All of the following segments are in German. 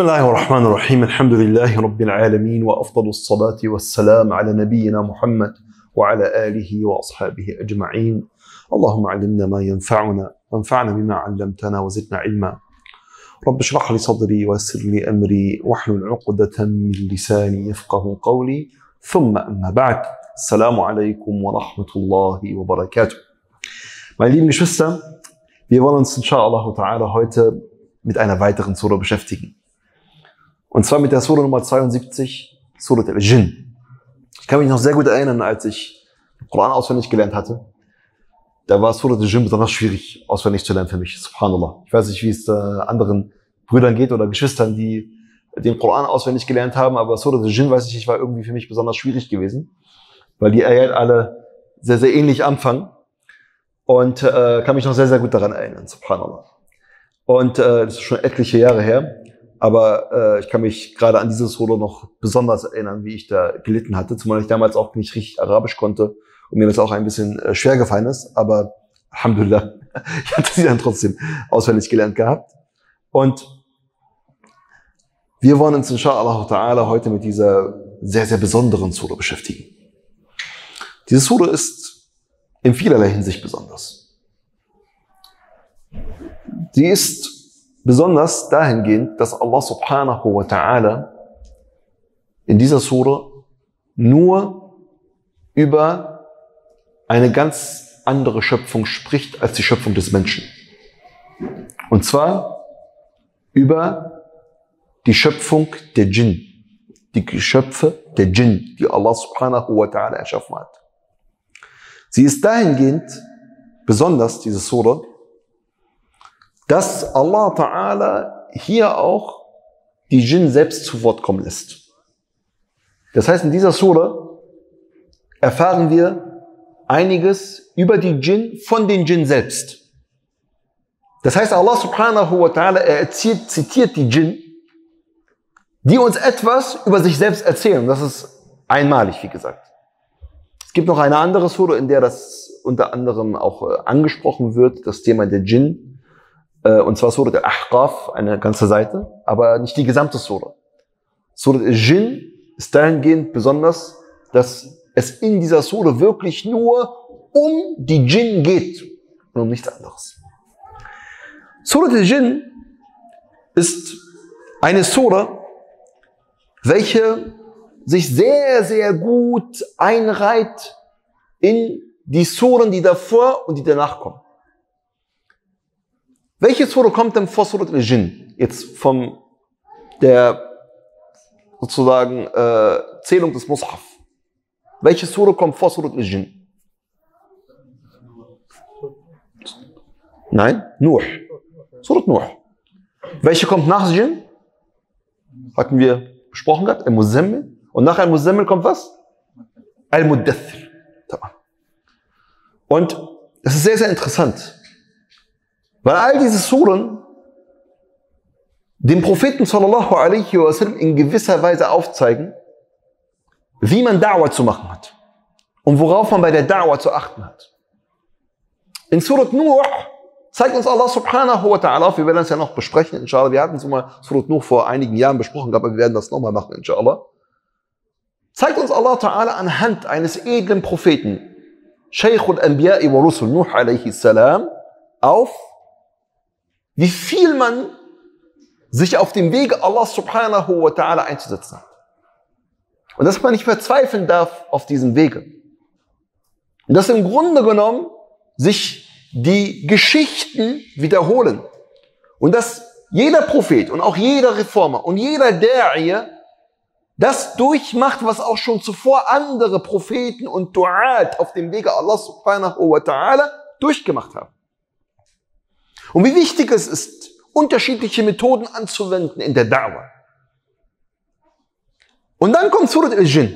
Bismillah ar-Rahman ar-Rahim, alhamdulillahi rabbil alameen wa afdalus salati wassalam ala nabiyyina Muhammad wa ala alihi wa ashabihi ajma'in. Allahumma alimna ma yanfa'una, wanfa'na bima 'allamtana wa zidna ilma. Rabbi shrah li sadri wa yassir li amri wahlul 'uqdatan min lisani yafqahu qawli, thumma amma ba'd. Assalamu alaikum wa rahmatullahi wa barakatuh. Meine lieben Geschwister, wir wollen uns inshallah ta'ala heute mit einer weiteren Sura beschäftigen. Und zwar mit der Sura Nummer 72, Surat al-Ġinn. Ich kann mich noch sehr gut erinnern, als ich den Koran auswendig gelernt hatte. Da war Surat al-Ġinn besonders schwierig, auswendig zu lernen für mich. Subhanallah. Ich weiß nicht, wie es anderen Brüdern geht oder Geschwistern, die den Koran auswendig gelernt haben, aber Surat al-Ġinn, weiß ich nicht, war irgendwie für mich besonders schwierig gewesen, weil die Ayat alle sehr, sehr ähnlich anfangen. Und kann mich noch sehr, sehr gut daran erinnern. Subhanallah. Und das ist schon etliche Jahre her. Aber ich kann mich gerade an dieses Sura noch besonders erinnern, wie ich da gelitten hatte. Zumal ich damals auch nicht richtig Arabisch konnte und mir das auch ein bisschen schwer gefallen ist. Aber Alhamdulillah, ich hatte sie dann trotzdem auswendig gelernt gehabt. Und wir wollen uns inshallah ta'ala heute mit dieser sehr, sehr besonderen Sura beschäftigen. Diese Sura ist in vielerlei Hinsicht besonders. Sie ist besonders dahingehend, dass Allah subhanahu wa ta'ala in dieser Sura nur über eine ganz andere Schöpfung spricht als die Schöpfung des Menschen. Und zwar über die Schöpfung der Djinn, die Geschöpfe der Djinn, die Allah subhanahu wa ta'ala erschaffen hat. Sie ist dahingehend besonders, diese Sura, dass Allah Ta'ala hier auch die Djinn selbst zu Wort kommen lässt. Das heißt, in dieser Sura erfahren wir einiges über die Djinn von den Djinn selbst. Das heißt, Allah Subhanahu wa Ta'ala zitiert die Djinn, die uns etwas über sich selbst erzählen. Das ist einmalig, wie gesagt. Es gibt noch eine andere Sura, in der das unter anderem auch angesprochen wird, das Thema der Djinn. Und zwar Surat al-Ahqaf, eine ganze Seite, aber nicht die gesamte Sura. Surat al-Jinn ist dahingehend besonders, dass es in dieser Sura wirklich nur um die Djinn geht und um nichts anderes. Surat al-Jinn ist eine Sura, welche sich sehr, sehr gut einreiht in die Suren, die davor und die danach kommen. Welche Sura kommt denn vor Surat al-Jinn? Jetzt von der sozusagen Zählung des Mushaf. Welche Sura kommt vor Surat al-Jinn? Nein, Nuh. Surat Nuh. Welche kommt nach Jinn? Hatten wir besprochen gehabt, al-Muzzammil. Und nach al-Muzzammil kommt was? Al-Muddaththir. Und das ist sehr, sehr interessant. Weil all diese Suren dem Propheten sallallahu alaihi wa sallam in gewisser Weise aufzeigen, wie man Da'wah zu machen hat und worauf man bei der Da'wah zu achten hat. In Surat Nuh zeigt uns Allah subhanahu wa ta'ala auf, wir werden das ja noch besprechen, inshallah. Wir hatten es mal Surat Nuh vor einigen Jahren besprochen, aber wir werden das nochmal machen, inshallah. Zeigt uns Allah ta'ala anhand eines edlen Propheten, Sheikhul Anbiya wa Rasul Nuh alaihi salam, auf, wie viel man sich auf dem Wege Allah subhanahu wa ta'ala einzusetzen hat. Und dass man nicht verzweifeln darf auf diesem Wege. Und dass im Grunde genommen sich die Geschichten wiederholen. Und dass jeder Prophet und auch jeder Reformer und jeder Da'i das durchmacht, was auch schon zuvor andere Propheten und Du'at auf dem Wege Allah subhanahu wa ta'ala durchgemacht haben. Und wie wichtig es ist, unterschiedliche Methoden anzuwenden in der Da'wah. Und dann kommt Surat al-Jinn.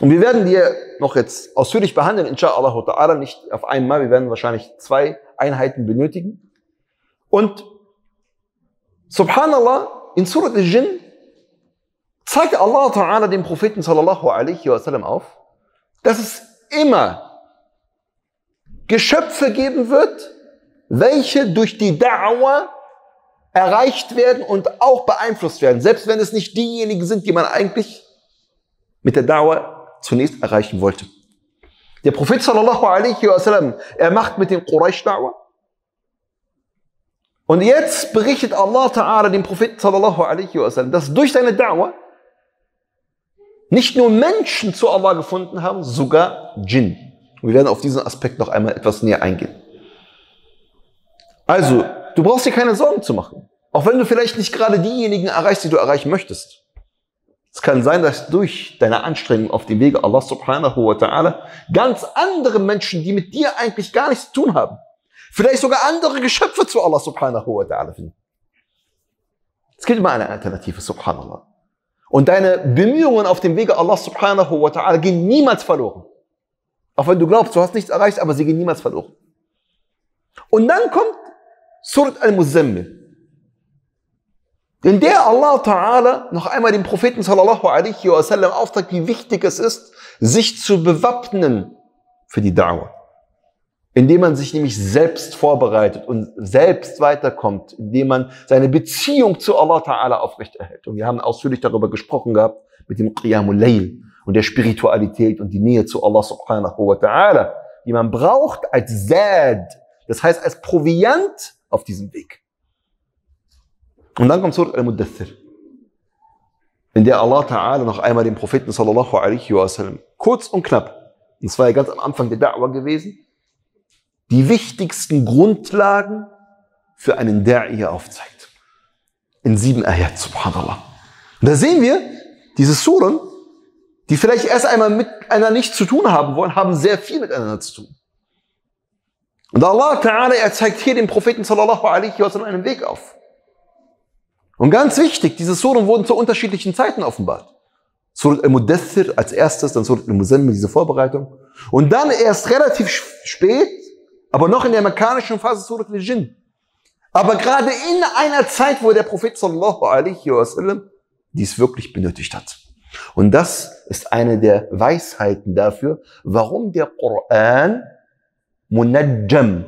Und wir werden die noch jetzt ausführlich behandeln, inshallah ta'ala, nicht auf einmal. Wir werden wahrscheinlich 2 Einheiten benötigen. Und subhanallah, in Surat al-Jinn zeigt Allah ta'ala dem Propheten sallallahu alaihi wa sallam auf, dass es immer Geschöpfe geben wird, welche durch die Da'wah erreicht werden und auch beeinflusst werden. Selbst wenn es nicht diejenigen sind, die man eigentlich mit der Da'wah zunächst erreichen wollte. Der Prophet sallallahu alaihi wasallam, er macht mit den Quraysh Da'wah. Und jetzt berichtet Allah Ta'ala dem Propheten sallallahu alaihi wasallam, dass durch seine Da'wah nicht nur Menschen zu Allah gefunden haben, sogar Djinn. Und wir werden auf diesen Aspekt noch einmal etwas näher eingehen. Also, du brauchst dir keine Sorgen zu machen. Auch wenn du vielleicht nicht gerade diejenigen erreichst, die du erreichen möchtest. Es kann sein, dass durch deine Anstrengung auf dem Wege Allah subhanahu wa ta'ala ganz andere Menschen, die mit dir eigentlich gar nichts zu tun haben, vielleicht sogar andere Geschöpfe zu Allah subhanahu wa ta'ala finden. Es gibt immer eine Alternative, subhanallah. Und deine Bemühungen auf dem Wege Allah subhanahu wa ta'ala gehen niemals verloren. Auch wenn du glaubst, du hast nichts erreicht, aber sie gehen niemals verloren. Und dann kommt Surat al-Muzzammil, in der Allah Ta'ala noch einmal dem Propheten sallallahu alaihi wasallam auftragt, wie wichtig es ist, sich zu bewappnen für die Da'wah. Indem man sich nämlich selbst vorbereitet und selbst weiterkommt, indem man seine Beziehung zu Allah Ta'ala aufrechterhält. Und wir haben ausführlich darüber gesprochen gehabt, mit dem Qiyamul Layl und der Spiritualität und die Nähe zu Allah subhanahu wa ta'ala, die man braucht als Zad, das heißt als Proviant auf diesem Weg. Und dann kommt Surat al-Muddaththir, in der Allah Ta'ala noch einmal den Propheten sallallahu alaihi wasallam kurz und knapp, und zwar ganz am Anfang der Da'wah gewesen, die wichtigsten Grundlagen für einen Da'iya aufzeigt. In 7 Ayat, subhanallah. Und da sehen wir, diese Suren, die vielleicht erst einmal miteinander nichts zu tun haben wollen, haben sehr viel miteinander zu tun. Und Allah Ta'ala, er zeigt hier dem Propheten sallallahu alaihi wasallam einen Weg auf. Und ganz wichtig, diese Suren wurden zu unterschiedlichen Zeiten offenbart. Surat al-Muddaththir als erstes, dann Surat al-Muzzammil, diese Vorbereitung. Und dann erst relativ spät, aber noch in der mekkanischen Phase, Surat al-Ġinn. Aber gerade in einer Zeit, wo der Prophet sallallahu alaihi wasallam dies wirklich benötigt hat. Und das ist eine der Weisheiten dafür, warum der Koran Munajjam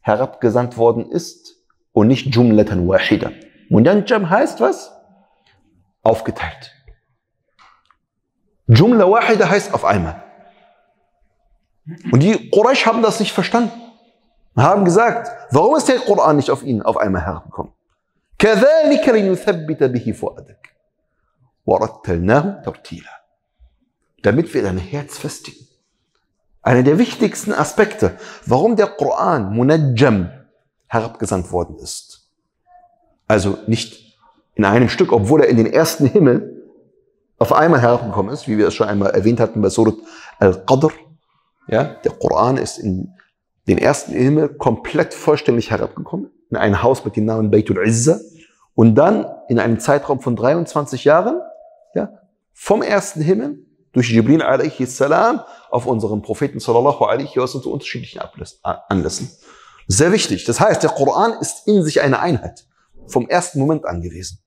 herabgesandt worden ist und nicht Jumlatan Wahida. Munajjam heißt was? Aufgeteilt. Jumla Wahida heißt auf einmal. Und die Quraysh haben das nicht verstanden. Haben gesagt, warum ist der Koran nicht auf ihnen auf einmal herabgekommen? Kadhalika linuthabbita bihi fuadak. Damit wir dein Herz festigen. Einer der wichtigsten Aspekte, warum der Koran Munajjam herabgesandt worden ist. Also nicht in einem Stück, obwohl er in den ersten Himmel auf einmal herabgekommen ist, wie wir es schon einmal erwähnt hatten bei Surat al-Qadr. Ja, der Koran ist in den ersten Himmel komplett vollständig herabgekommen, in ein Haus mit dem Namen Baytul-Izza. Und dann in einem Zeitraum von 23 Jahren, ja, vom ersten Himmel durch Jibril alaihi salam auf unseren Propheten sallallahu alaihi wasallam zu unterschiedlichen Anlässen. Sehr wichtig. Das heißt, der Koran ist in sich eine Einheit. Vom ersten Moment an gewesen.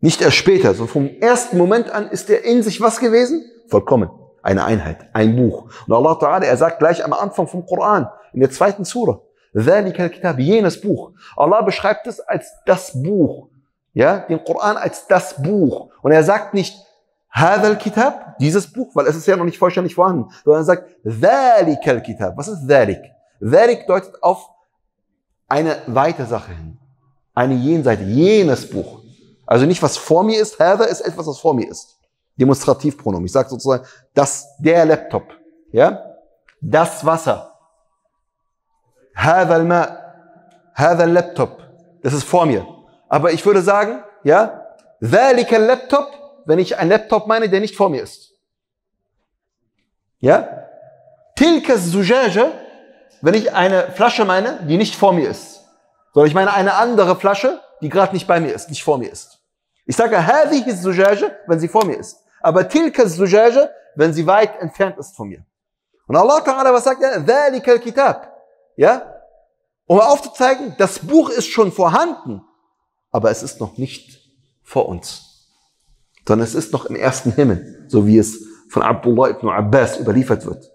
Nicht erst später, sondern vom ersten Moment an ist er in sich was gewesen? Vollkommen. Eine Einheit. Ein Buch. Und Allah Ta'ala, er sagt gleich am Anfang vom Koran, in der 2. Sura, jenes Buch. Allah beschreibt es als das Buch. Ja, den Koran als das Buch. Und er sagt nicht, dieses Buch, weil es ist ja noch nicht vollständig vorhanden. Sondern er sagt, was ist Dhalik? Dhalik deutet auf eine weite Sache hin. Eine Jenseite, jenes Buch. Also nicht, was vor mir ist. Hadha ist etwas, was vor mir ist. Demonstrativpronomen. Ich sage sozusagen, das, der Laptop. Ja? Das Wasser. هذا الماء, هذا اللابتوب, das ist vor mir. Aber ich würde sagen, ja, ذلك اللابتوب, wenn ich einen Laptop meine, der nicht vor mir ist. Ja? تلك الزجاجة, wenn ich eine Flasche meine, die nicht vor mir ist. Sondern ich meine eine andere Flasche, die gerade nicht bei mir ist, nicht vor mir ist. Ich sage هذه الزجاجة, wenn sie vor mir ist. Aber تلك الزجاجة, wenn sie weit entfernt ist von mir. Und Allah Ta'ala, was sagt er? ذلك الكتاب. Ja, um aufzuzeigen, das Buch ist schon vorhanden, aber es ist noch nicht vor uns, sondern es ist noch im ersten Himmel, so wie es von Abdullah ibn Abbas überliefert wird.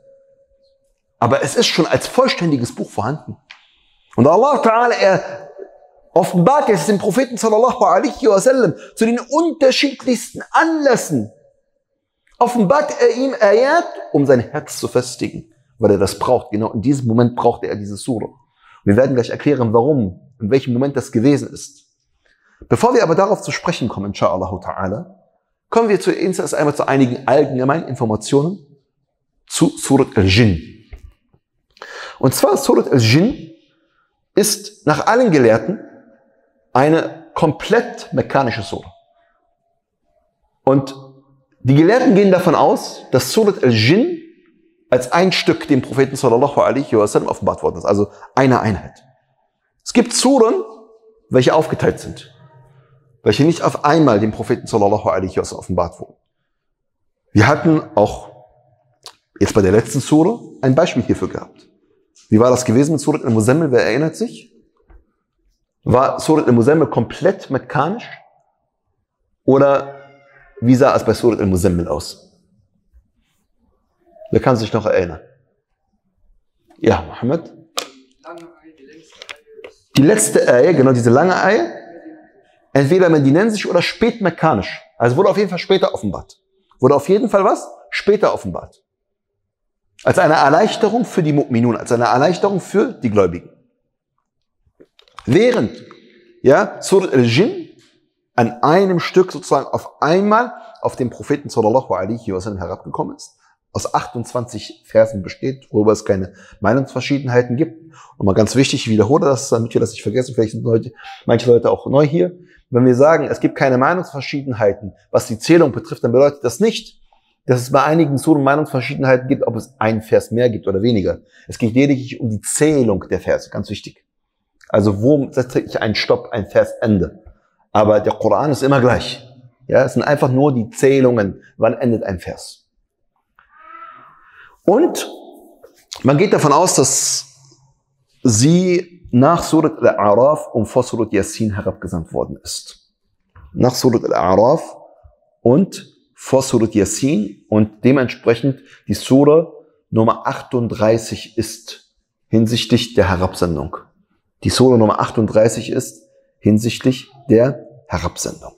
Aber es ist schon als vollständiges Buch vorhanden. Und Allah Ta'ala, er offenbart es dem Propheten sallallahu alaihi wasallam zu den unterschiedlichsten Anlässen. Offenbart er ihm Ayat, um sein Herz zu festigen, weil er das braucht. Genau in diesem Moment brauchte er diese Sura. Wir werden gleich erklären, warum, in welchem Moment das gewesen ist. Bevor wir aber darauf zu sprechen kommen, insha'Allah ta'ala, kommen wir zuerst einmal zu einigen allgemeinen Informationen zu Surat al-Jinn. Und zwar Surat al-Jinn ist nach allen Gelehrten eine komplett mekkanische Sura. Und die Gelehrten gehen davon aus, dass Surat al-Jinn als ein Stück dem Propheten sallallahu alaihi wasallam offenbart worden ist, also eine Einheit. Es gibt Suren, welche aufgeteilt sind, welche nicht auf einmal dem Propheten sallallahu alaihi wasallam offenbart wurden. Wir hatten auch jetzt bei der letzten Sura ein Beispiel hierfür gehabt. Wie war das gewesen mit Surat al-Muzzammil? Wer erinnert sich? War Surat al-Muzzammil komplett mekkanisch? Oder wie sah es bei Surat al-Muzzammil aus? Wer kann sich noch erinnern? Ja, Mohammed? Die letzte Ayah, genau diese lange Ayah, entweder medinensisch oder spätmekkanisch. Also wurde auf jeden Fall später offenbart. Wurde auf jeden Fall was? Später offenbart. Als eine Erleichterung für die Mu'minun, als eine Erleichterung für die Gläubigen. Während, ja, Surat al-Jinn an einem Stück sozusagen auf einmal auf den Propheten sallallahu alaihi wasallam herabgekommen ist, aus 28 Versen besteht, worüber es keine Meinungsverschiedenheiten gibt. Und mal ganz wichtig, ich wiederhole das, damit wir das nicht vergessen, vielleicht sind manche Leute auch neu hier. Wenn wir sagen, es gibt keine Meinungsverschiedenheiten, was die Zählung betrifft, dann bedeutet das nicht, dass es bei einigen Suren Meinungsverschiedenheiten gibt, ob es einen Vers mehr gibt oder weniger. Es geht lediglich um die Zählung der Verse, ganz wichtig. Also wo setze ich einen Stopp, ein Versende? Aber der Koran ist immer gleich. Ja, es sind einfach nur die Zählungen, wann endet ein Vers. Und man geht davon aus, dass sie nach Surat al-A'raf und vor Surat Yassin herabgesandt worden ist. Nach Surat al-A'raf und vor Surat Yassin, und dementsprechend die Sura Nummer 38 ist hinsichtlich der Herabsendung. Die Sura Nummer 38 ist hinsichtlich der Herabsendung.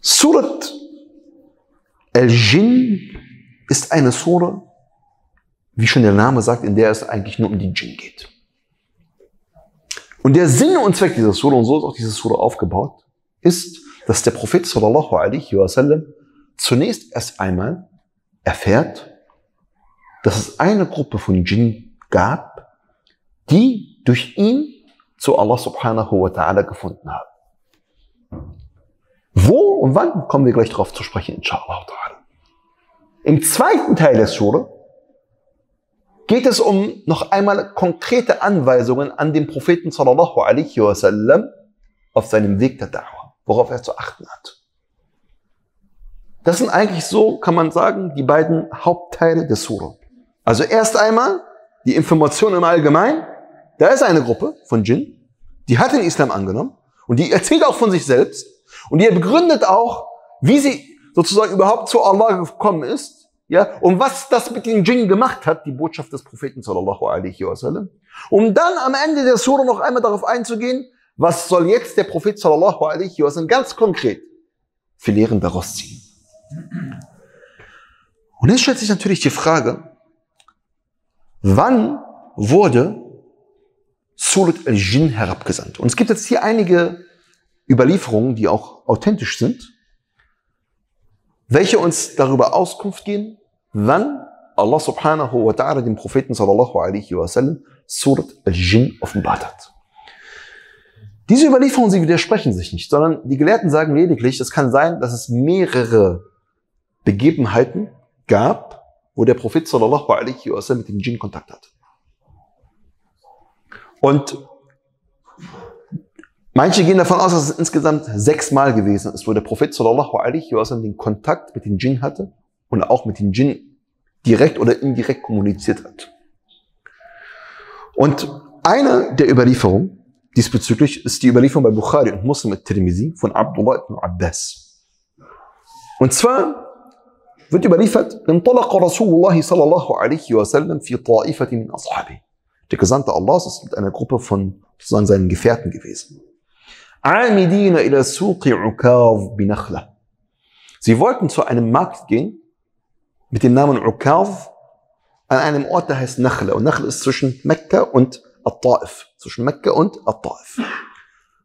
Surat al-Jinn ist eine Sura, wie schon der Name sagt, in der es eigentlich nur um die Jinn geht. Und der Sinn und Zweck dieser Sura, und so ist auch diese Sura aufgebaut, ist, dass der Prophet sallallahu alaihi wasallam zunächst erst einmal erfährt, dass es eine Gruppe von Jinn gab, die durch ihn zu Allah subhanahu wa ta'ala gefunden haben. Wo und wann, kommen wir gleich darauf zu sprechen, inshallah ta'ala. Im zweiten Teil der Sura geht es um noch einmal konkrete Anweisungen an den Propheten sallallahu alaihi wasallam auf seinem Weg der Da'wah, worauf er zu achten hat. Das sind eigentlich, so kann man sagen, die beiden Hauptteile der Sura. Also erst einmal die Information im Allgemeinen. Da ist eine Gruppe von Jinn, die hat den Islam angenommen und die erzählt auch von sich selbst und die begründet auch, wie sie sozusagen überhaupt zu Allah gekommen ist, ja, und was das mit den Jinn gemacht hat, die Botschaft des Propheten sallallahu alaihi wasallam. Um dann am Ende der Sura noch einmal darauf einzugehen, was soll jetzt der Prophet sallallahu alaihi wasallam ganz konkret für Lehren daraus ziehen? Und jetzt stellt sich natürlich die Frage, wann wurde Surat al-Jinn herabgesandt? Und es gibt jetzt hier einige Überlieferungen, die auch authentisch sind, welche uns darüber Auskunft geben, wann Allah subhanahu wa ta'ala dem Propheten sallallahu alaihi wasallam Surat al-Jinn offenbart hat. Diese Überlieferungen, sie widersprechen sich nicht, sondern die Gelehrten sagen lediglich, es kann sein, dass es mehrere Begebenheiten gab, wo der Prophet sallallahu alaihi wasallam mit dem Jinn Kontakt hat. Und manche gehen davon aus, dass es insgesamt 6 Mal gewesen ist, wo der Prophet sallallahu alaihi wasallam den Kontakt mit den Jinn hatte und auch mit den Jinn direkt oder indirekt kommuniziert hat. Und eine der Überlieferungen diesbezüglich ist die Überlieferung bei Bukhari und Muslim al-Tirmizi von Abdullah ibn Abbas. Und zwar wird überliefert, der Gesandte Allahs ist mit einer Gruppe von sondern seinen Gefährten gewesen. Amidina ila Sūq ʿUkāẓ bi Nakhla. Sie wollten zu einem Markt gehen mit dem Namen ʿUkāẓ an einem Ort, der heißt Nakhla. Und Nakhla ist zwischen Mekka und aṭ-Ṭāʾif. Zwischen Mekka und aṭ-Ṭāʿif.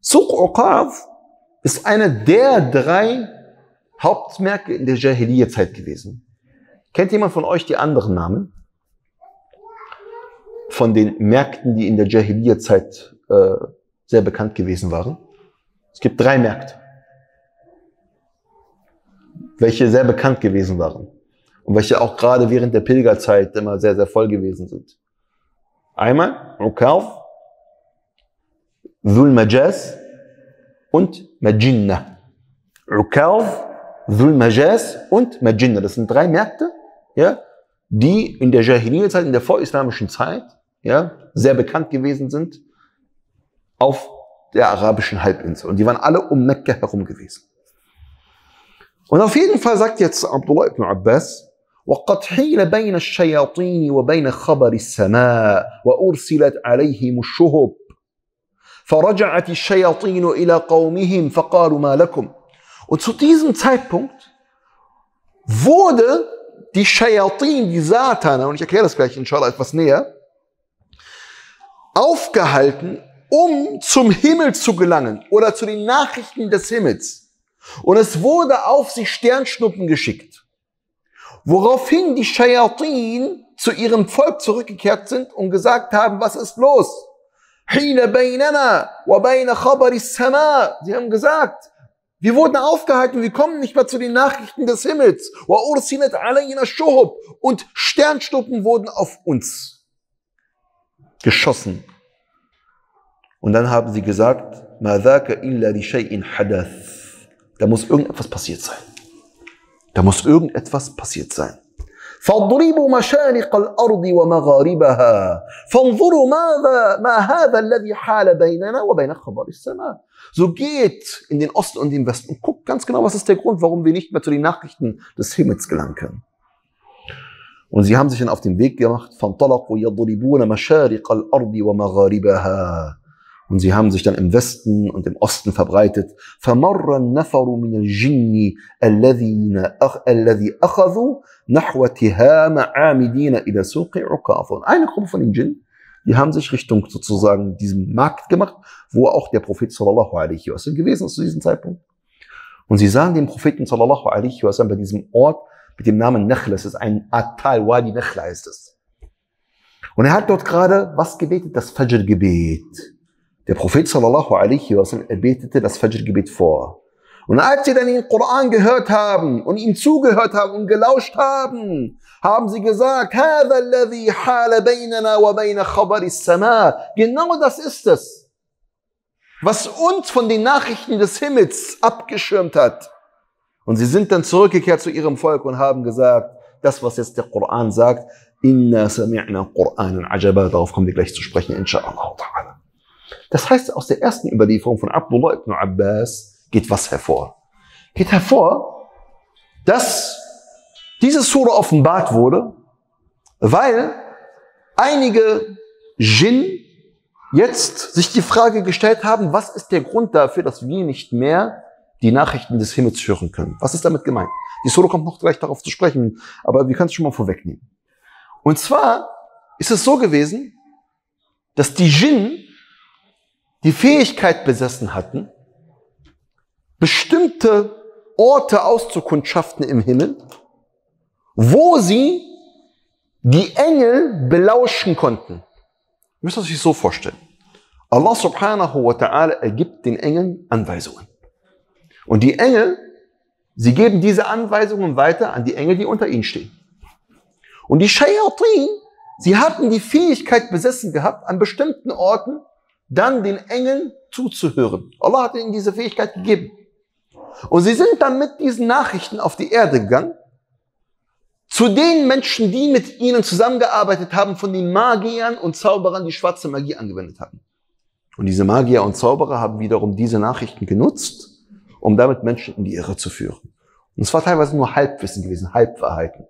Sūq ʿUkāẓ ist einer der drei Hauptmärkte in der Jahiliyyah-Zeit gewesen. Kennt jemand von euch die anderen Namen von den Märkten, die in der Jahiliyyah-Zeit sehr bekannt gewesen waren? Es gibt drei Märkte, welche sehr bekannt gewesen waren und welche auch gerade während der Pilgerzeit immer sehr, sehr voll gewesen sind. Einmal ʿUkāẓ, Dhul Majas und Majinna. ʿUkāẓ, Dhul Majas und Majinna. Das sind drei Märkte, ja, die in der Jahiliyyah-Zeit, in der vorislamischen Zeit, ja, sehr bekannt gewesen sind auf der arabischen Halbinsel. Und die waren alle um Mekka herum gewesen. Und auf jeden Fall sagt jetzt Abdullah ibn Abbas, وَقَدْ حِيلَ بَيْنَ الشَّيَاطِينِ وَبَيْنَ خَبَرِ السَّمَاءِ وَأُرْسِلَتْ عَلَيْهِمُ الشُّهُبُ فَرَجَعَتِ الشَّيَاطِينُ إِلَى قَوْمِهِمْ فَقَالُوا مَا لَكُمْ. Und zu diesem Zeitpunkt wurde die Shayatin, die Satane, und ich erkläre das gleich inshallah etwas näher, aufgehalten, um zum Himmel zu gelangen oder zu den Nachrichten des Himmels. Und es wurde auf sie Sternschnuppen geschickt, woraufhin die Shayatin zu ihrem Volk zurückgekehrt sind und gesagt haben, was ist los? Sie haben gesagt, wir wurden aufgehalten, wir kommen nicht mehr zu den Nachrichten des Himmels. Und Sternschnuppen wurden auf uns geschossen. Und dann haben sie gesagt, da muss irgendetwas passiert sein. Da muss irgendetwas passiert sein. فَاضْرِبُوا مَشَارِقَ الْأَرْضِ وَمَغَارِبَهَا فَانْظُرُوا مَا هَذَا الَّذِي حَالَ بَيْنَنَا وَبَيْنَ خَبَرِ السَّمَاءِ. So geht in den Osten und den Westen und guckt ganz genau, was ist der Grund, warum wir nicht mehr zu den Nachrichten des Himmels gelangen können. Und sie haben sich dann auf den Weg gemacht. فَانْطَلَقُوا يَضْرِبُونَ مَشَارِقَ الْأَرْضِ وَمَغَارِبَهَا. Und sie haben sich dann im Westen und im Osten verbreitet. فَمَرَّ النَّفَرُ مِنَ الْجِنِّ الَّذِي أَخَذُوا نَحْوَ تِهَامَ عَامِدِينَ إِلَى سُوقِ ʿُكَاظٍ. Und eine Gruppe von den Djinn, die haben sich Richtung sozusagen diesem Markt gemacht, wo auch der Prophet sallallahu alaihi wasallam gewesen ist zu diesem Zeitpunkt. Und sie sahen den Propheten sallallahu alaihi wasallam bei diesem Ort mit dem Namen Nakhla. Es ist ein Atal, Wadi Nakhla heißt es. Und er hat dort gerade was gebetet? Das Fajr-Gebet. Der Prophet sallallahu alaihi wasallam, er betete das Fajr-Gebet vor. Und als sie dann den Koran gehört haben und ihm zugehört haben und gelauscht haben, haben sie gesagt, هَذَا الَّذِي حَالَ بَيْنَنَا وَبَيْنَ خَبَرِ السَّمَاءِ. Genau das ist es, was uns von den Nachrichten des Himmels abgeschirmt hat. Und sie sind dann zurückgekehrt zu ihrem Volk und haben gesagt, das, was jetzt der Koran sagt, إِنَّا سَمِعْنَا قُرْآنًا عَجَبًا. Darauf kommen wir gleich zu sprechen, inshaAllah ta'ala. Das heißt, aus der ersten Überlieferung von Abdullah ibn Abbas geht was hervor? Geht hervor, dass diese Sura offenbart wurde, weil einige Djinn jetzt sich die Frage gestellt haben, was ist der Grund dafür, dass wir nicht mehr die Nachrichten des Himmels hören können? Was ist damit gemeint? Die Sura kommt noch gleich darauf zu sprechen, aber wir können es schon mal vorwegnehmen. Und zwar ist es so gewesen, dass die Djinn die Fähigkeit besessen hatten, bestimmte Orte auszukundschaften im Himmel, wo sie die Engel belauschen konnten. Ihr müsst euch das so vorstellen. Allah subhanahu wa ta'ala ergibt den Engeln Anweisungen. Und die Engel, sie geben diese Anweisungen weiter an die Engel, die unter ihnen stehen. Und die Shayatin, sie hatten die Fähigkeit besessen gehabt, an bestimmten Orten dann den Engeln zuzuhören. Allah hat ihnen diese Fähigkeit gegeben. Und sie sind dann mit diesen Nachrichten auf die Erde gegangen, zu den Menschen, die mit ihnen zusammengearbeitet haben, von den Magiern und Zauberern, die schwarze Magie angewendet haben. Und diese Magier und Zauberer haben wiederum diese Nachrichten genutzt, um damit Menschen in die Irre zu führen. Und es war teilweise nur Halbwissen gewesen, Halbwahrheiten.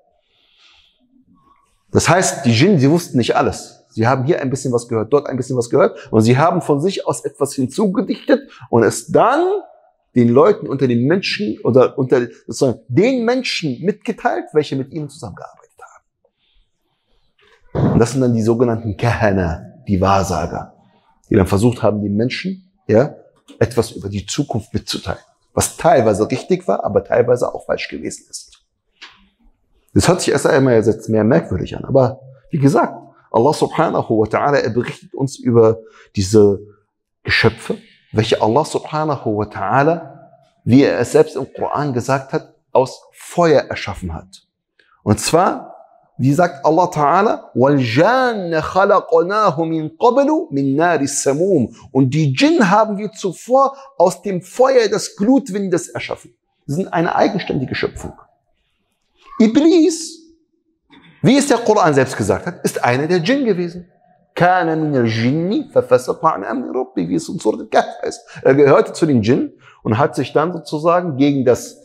Das heißt, die Djinn, sie wussten nicht alles. Sie haben hier ein bisschen was gehört, dort ein bisschen was gehört und sie haben von sich aus etwas hinzugedichtet und es dann den Leuten unter den Menschen oder unter sozusagen den Menschen mitgeteilt, welche mit ihnen zusammengearbeitet haben. Und das sind dann die sogenannten Kahana, die Wahrsager, die dann versucht haben, den Menschen etwas über die Zukunft mitzuteilen, was teilweise richtig war, aber teilweise auch falsch gewesen ist. Das hört sich erst einmal jetzt mehr merkwürdig an, aber wie gesagt, Allah subhanahu wa ta'ala, er berichtet uns über diese Geschöpfe, welche Allah subhanahu wa ta'ala, wie er es selbst im Koran gesagt hat, aus Feuer erschaffen hat. Und zwar, wie sagt Allah ta'ala, وَالْجَانَّ خَلَقْنَاهُ مِنْ قَبْلُ مِنْ نَارِ السَّمُومِ. Und die Djinn haben wir zuvor aus dem Feuer des Glutwindes erschaffen. Sie sind eine eigenständige Schöpfung. Iblis, wie es der Koran selbst gesagt hat, ist einer der Djinn gewesen. Kana min al-Jinni fafasaqa an amri rabbi, wie es in Surat al-Kahf heißt. Er gehörte zu den Djinn und hat sich dann sozusagen gegen das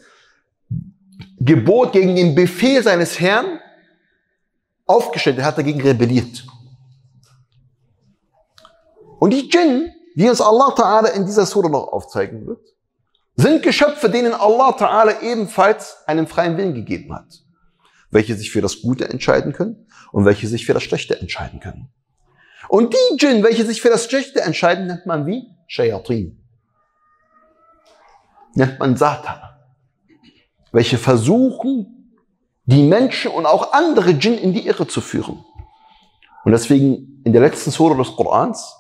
Gebot, gegen den Befehl seines Herrn aufgestellt. Er hat dagegen rebelliert. Und die Djinn, wie uns Allah Ta'ala in dieser Sura noch aufzeigen wird, sind Geschöpfe, denen Allah Ta'ala ebenfalls einen freien Willen gegeben hat, welche sich für das Gute entscheiden können und welche sich für das Schlechte entscheiden können. Und die Djinn, welche sich für das Schlechte entscheiden, nennt man wie? Shayatin. Nennt man Satan. Welche versuchen, die Menschen und auch andere Djinn in die Irre zu führen. Und deswegen in der letzten Sura des Korans,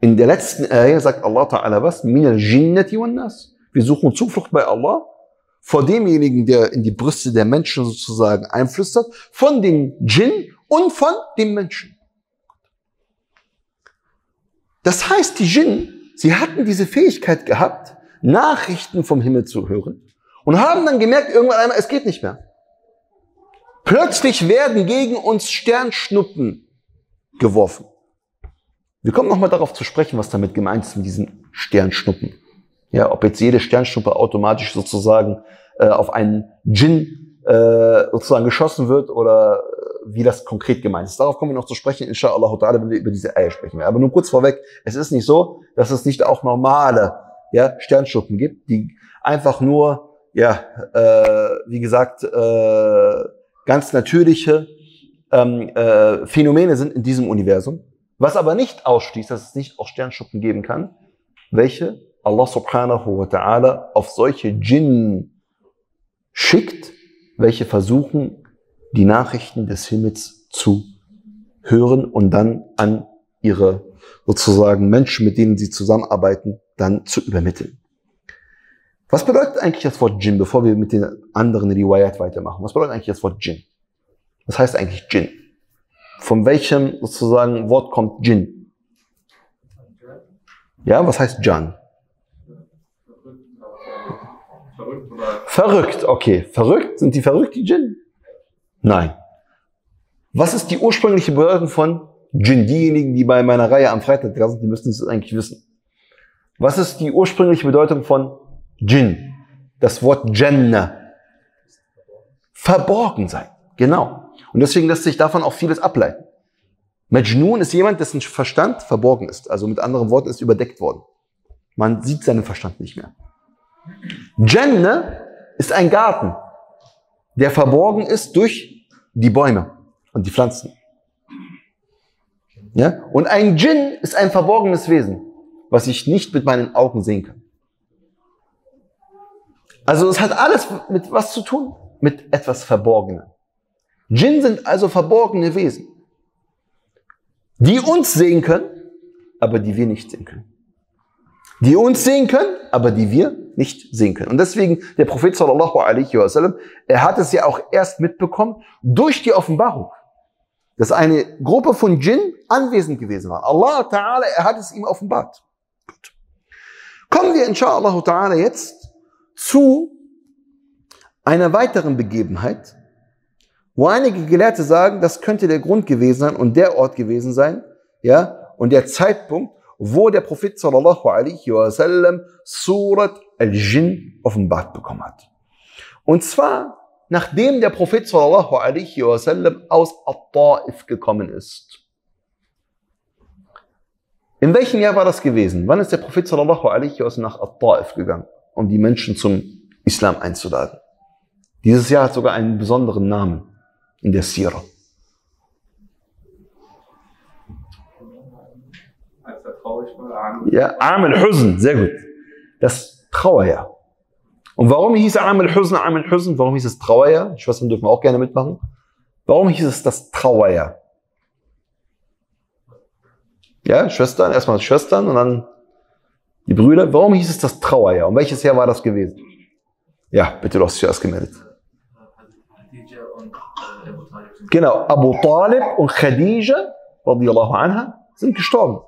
in der letzten Ayah sagt Allah Ta'ala was? Min al-Jinnati wan-Nas. Wir suchen Zuflucht bei Allah, vor demjenigen, der in die Brüste der Menschen sozusagen einflüstert, von den Djinn und von den Menschen. Das heißt, die Djinn, sie hatten diese Fähigkeit gehabt, Nachrichten vom Himmel zu hören und haben dann gemerkt, irgendwann einmal, es geht nicht mehr. Plötzlich werden gegen uns Sternschnuppen geworfen. Wir kommen nochmal darauf zu sprechen, was damit gemeint ist mit diesen Sternschnuppen. Ja, ob jetzt jede Sternschnuppe automatisch sozusagen auf einen Djinn sozusagen geschossen wird oder wie das konkret gemeint ist. Darauf kommen wir noch zu sprechen, inshallah, wenn wir über diese Eier sprechen. Aber nur kurz vorweg, es ist nicht so, dass es nicht auch normale Sternschnuppen gibt, die einfach nur, wie gesagt, ganz natürliche Phänomene sind in diesem Universum. Was aber nicht ausschließt, dass es nicht auch Sternschnuppen geben kann, welche Allah subhanahu wa ta'ala auf solche Djinn schickt, welche versuchen, die Nachrichten des Himmels zu hören und dann an ihre sozusagen Menschen, mit denen sie zusammenarbeiten, dann zu übermitteln. Was bedeutet eigentlich das Wort Djinn, bevor wir mit den anderen Riwayat weitermachen? Was bedeutet eigentlich das Wort Djinn? Was heißt eigentlich Djinn? Von welchem sozusagen Wort kommt Djinn? Ja, was heißt Djinn? Verrückt, okay. Verrückt? Sind die verrückt, die Djinn? Nein. Was ist die ursprüngliche Bedeutung von Djinn? Diejenigen, die bei meiner Reihe am Freitag da sind, die müssten es eigentlich wissen. Was ist die ursprüngliche Bedeutung von Djinn? Das Wort Jannah. Verborgen sein. Genau. Und deswegen lässt sich davon auch vieles ableiten. Majnun ist jemand, dessen Verstand verborgen ist. Also mit anderen Worten ist überdeckt worden. Man sieht seinen Verstand nicht mehr. Jannah ist ein Garten, der verborgen ist durch die Bäume und die Pflanzen. Ja? Und ein Djinn ist ein verborgenes Wesen, was ich nicht mit meinen Augen sehen kann. Also es hat alles mit was zu tun? Mit etwas Verborgenem. Djinn sind also verborgene Wesen, die uns sehen können, aber die wir nicht sehen können. Die uns sehen können, aber die wir nicht sehen können. Und deswegen, der Prophet sallallahu alaihi wasallam, er hat es ja auch erst mitbekommen durch die Offenbarung, dass eine Gruppe von Djinn anwesend gewesen war. Allah Ta'ala, er hat es ihm offenbart. Gut. Kommen wir inshallah Ta'ala jetzt zu einer weiteren Begebenheit, wo einige Gelehrte sagen, das könnte der Grund gewesen sein und der Ort gewesen sein, und der Zeitpunkt, wo der Prophet sallallahu alaihi wasallam Surat al-Jinn offenbart bekommen hat. Und zwar, nachdem der Prophet sallallahu alaihi wasallam aus aṭ-Ṭāʿif gekommen ist. In welchem Jahr war das gewesen? Wann ist der Prophet sallallahu alaihi wasallam nach aṭ-Ṭāʿif gegangen, um die Menschen zum Islam einzuladen? Dieses Jahr hat sogar einen besonderen Namen in der Sira. Ja, Aam al-Huzn, sehr gut. Das Trauerjahr. Und warum hieß Aam al-Huzn, Aam al-Huzn? Warum hieß es Trauerjahr? Schwestern dürfen auch gerne mitmachen. Warum hieß es das Trauerjahr? Ja, Schwestern, erstmal Schwestern und dann die Brüder. Warum hieß es das Trauerjahr? Und welches Jahr war das gewesen? Ja, bitte, du hast dich zuerst gemeldet. Genau, Abu Talib und Khadija, radiyallahu anha, sind gestorben.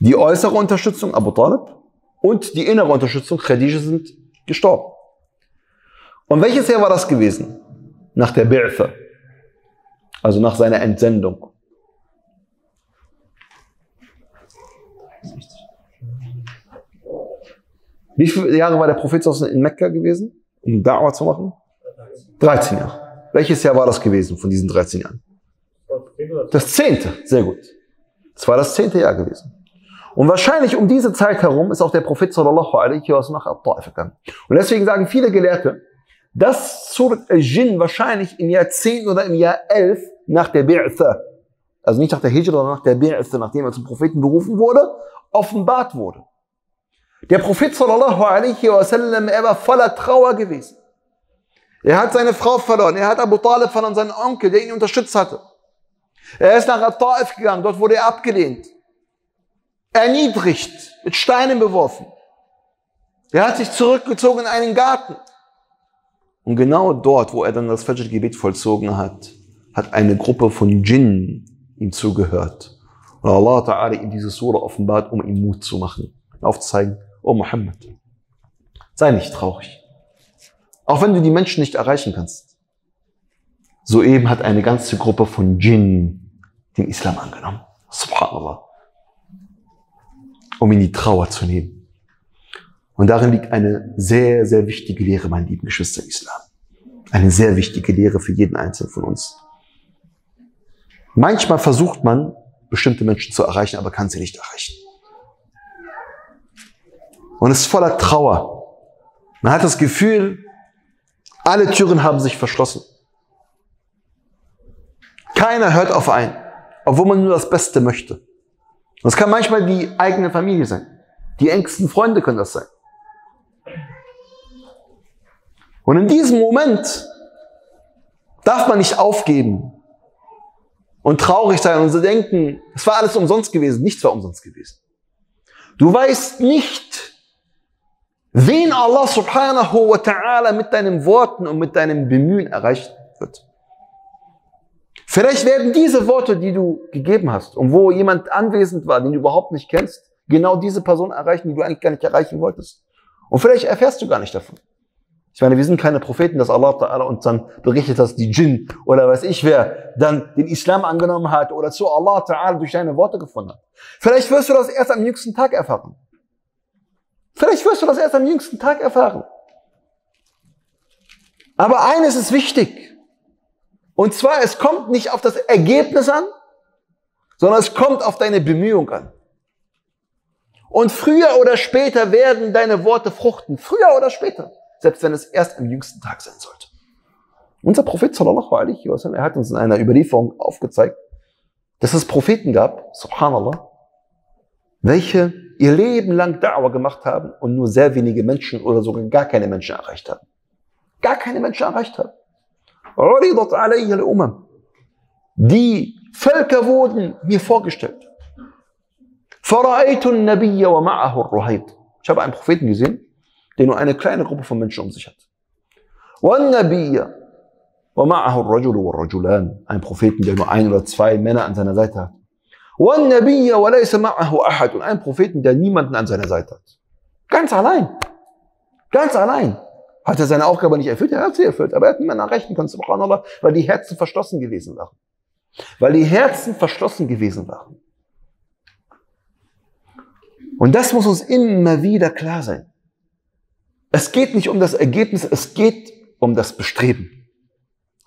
Die äußere Unterstützung, Abu Talib, und die innere Unterstützung, Khadija, sind gestorben. Und welches Jahr war das gewesen? Nach der Bi'tha, also nach seiner Entsendung. Wie viele Jahre war der Prophet in Mekka gewesen, um Da'wah zu machen? 13 Jahre. Welches Jahr war das gewesen von diesen 13 Jahren? Das 10. Sehr gut. Das war das 10. Jahr gewesen. Und wahrscheinlich um diese Zeit herum ist auch der Prophet sallallahu alaihi wasallam nach aṭ-Ṭāʿif gegangen. Und deswegen sagen viele Gelehrte, dass Surat al-Ġinn wahrscheinlich im Jahr 10 oder im Jahr 11 nach der Bi'tha, also nicht nach der Hijra, sondern nach der Bi'tha, nachdem er zum Propheten berufen wurde, offenbart wurde. Der Prophet sallallahu alaihi wasallam, er war voller Trauer gewesen. Er hat seine Frau verloren, er hat Abu Talib verloren, seinen Onkel, der ihn unterstützt hatte. Er ist nach aṭ-Ṭāʿif gegangen, dort wurde er abgelehnt, erniedrigt, mit Steinen beworfen. Er hat sich zurückgezogen in einen Garten. Und genau dort, wo er dann das Fajr-Gebet vollzogen hat, hat eine Gruppe von Djinn ihm zugehört. Und Allah Ta'ala ihm diese Sura offenbart, um ihm Mut zu machen, aufzuzeigen, oh Muhammad, sei nicht traurig. Auch wenn du die Menschen nicht erreichen kannst. Soeben hat eine ganze Gruppe von Djinn den Islam angenommen. Subhanallah. Um ihn die Trauer zu nehmen. Und darin liegt eine sehr, sehr wichtige Lehre, meine lieben Geschwister im Islam. Eine sehr wichtige Lehre für jeden Einzelnen von uns. Manchmal versucht man, bestimmte Menschen zu erreichen, aber kann sie nicht erreichen. Und es ist voller Trauer. Man hat das Gefühl, alle Türen haben sich verschlossen. Keiner hört auf einen, obwohl man nur das Beste möchte. Und es kann manchmal die eigene Familie sein. Die engsten Freunde können das sein. Und in diesem Moment darf man nicht aufgeben und traurig sein und so denken, es war alles umsonst gewesen. Nichts war umsonst gewesen. Du weißt nicht, wen Allah subhanahu wa ta'ala mit deinen Worten und mit deinem Bemühen erreicht wird. Vielleicht werden diese Worte, die du gegeben hast und wo jemand anwesend war, den du überhaupt nicht kennst, genau diese Person erreichen, die du eigentlich gar nicht erreichen wolltest. Und vielleicht erfährst du gar nicht davon. Ich meine, wir sind keine Propheten, dass Allah Ta'ala uns dann berichtet, dass die Djinn oder weiß ich wer dann den Islam angenommen hat oder zu Allah Ta'ala durch deine Worte gefunden hat. Vielleicht wirst du das erst am jüngsten Tag erfahren. Vielleicht wirst du das erst am jüngsten Tag erfahren. Aber eines ist wichtig. Und zwar, es kommt nicht auf das Ergebnis an, sondern es kommt auf deine Bemühung an. Und früher oder später werden deine Worte fruchten. Früher oder später. Selbst wenn es erst am jüngsten Tag sein sollte. Unser Prophet, sallallahu alaihi wasallam, er hat uns in einer Überlieferung aufgezeigt, dass es Propheten gab, subhanallah, welche ihr Leben lang Da'wah gemacht haben und nur sehr wenige Menschen oder sogar gar keine Menschen erreicht haben. Gar keine Menschen erreicht haben. Die Völker wurden mir vorgestellt. Ich habe einen Propheten gesehen, der nur eine kleine Gruppe von Menschen um sich hat. Ein Propheten, der nur ein oder zwei Männer an seiner Seite hat. Und einen Propheten, der niemanden an seiner Seite hat. Ganz allein. Ganz allein. Hat er seine Aufgabe nicht erfüllt? Er hat sie erfüllt. Aber er hat niemanden erreichen können, subhanallah, weil die Herzen verschlossen gewesen waren. Weil die Herzen verschlossen gewesen waren. Und das muss uns immer wieder klar sein. Es geht nicht um das Ergebnis, es geht um das Bestreben.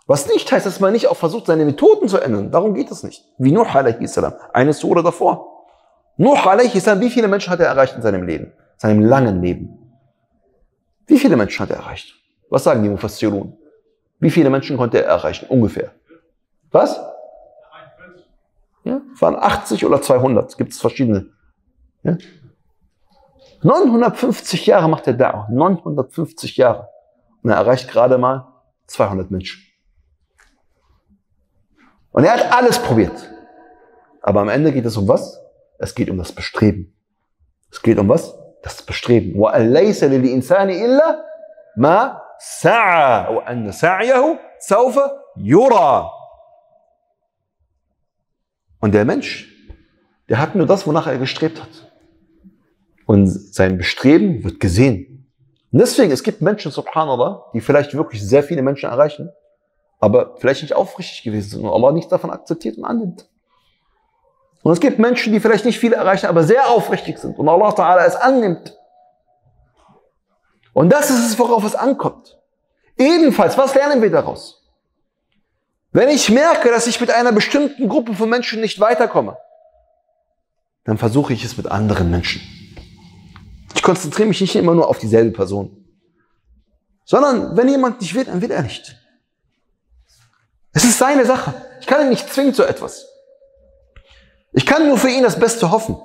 Was nicht heißt, dass man nicht auch versucht, seine Methoden zu ändern. Darum geht es nicht. Wie Nuh, eine Sura davor. Nuh alaihi salam, wie viele Menschen hat er erreicht in seinem Leben? Seinem langen Leben. Wie viele Menschen hat er erreicht? Was sagen die Mufassirun? Wie viele Menschen konnte er erreichen? Ungefähr. Was? Ja, waren 80 oder 200. Gibt es verschiedene. Ja? 950 Jahre macht er Da'wah. 950 Jahre. Und er erreicht gerade mal 200 Menschen. Und er hat alles probiert. Aber am Ende geht es um was? Es geht um das Bestreben. Es geht um was? Das Bestreben. Und der Mensch, der hat nur das, wonach er gestrebt hat. Und sein Bestreben wird gesehen. Und deswegen, es gibt Menschen, subhanallah, die vielleicht wirklich sehr viele Menschen erreichen, aber vielleicht nicht aufrichtig gewesen sind und Allah nichts davon akzeptiert und annimmt. Und es gibt Menschen, die vielleicht nicht viele erreichen, aber sehr aufrichtig sind und Allah Ta'ala es annimmt. Und das ist es, worauf es ankommt. Ebenfalls, was lernen wir daraus? Wenn ich merke, dass ich mit einer bestimmten Gruppe von Menschen nicht weiterkomme, dann versuche ich es mit anderen Menschen. Ich konzentriere mich nicht immer nur auf dieselbe Person. Sondern wenn jemand nicht will, dann will er nicht. Es ist seine Sache. Ich kann ihn nicht zwingen zu etwas. Ich kann nur für ihn das Beste hoffen.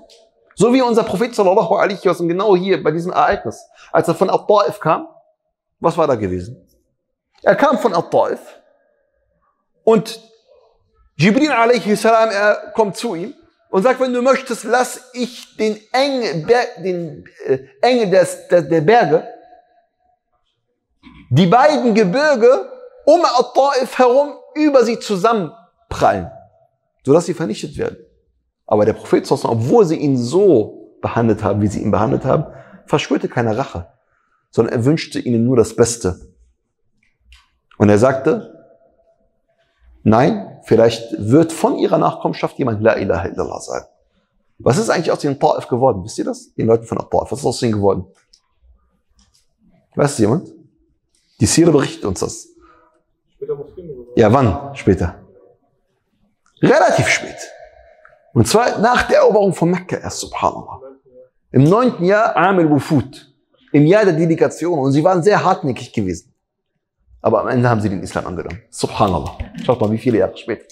So wie unser Prophet sallallahu alaihi wa sallam genau hier bei diesem Ereignis, als er von aṭ-Ṭāʾif kam, was war da gewesen? Er kam von aṭ-Ṭāʾif und Jibril alaihi salam, er kommt zu ihm und sagt, wenn du möchtest, lass ich den Engel der Berge, die beiden Gebirge um aṭ-Ṭāʿif herum über sie zusammenprallen, sodass sie vernichtet werden. Aber der Prophet, obwohl sie ihn so behandelt haben, wie sie ihn behandelt haben, verspürte keine Rache, sondern er wünschte ihnen nur das Beste. Und er sagte, nein, vielleicht wird von ihrer Nachkommenschaft jemand La ilaha illallah sein. Was ist eigentlich aus den Ta'if geworden? Wisst ihr das? Den Leuten von Ta'if. Was ist aus denen geworden? Weiß es jemand? Die Sira berichtet uns das. Ja, wann? Später. Relativ spät. Und zwar nach der Eroberung von Mekka erst, subhanallah. Im 9. Jahr Amil Wufud, im Jahr der Delegation. Und sie waren sehr hartnäckig gewesen. Aber am Ende haben sie den Islam angenommen. Subhanallah. Schaut mal, wie viele Jahre später.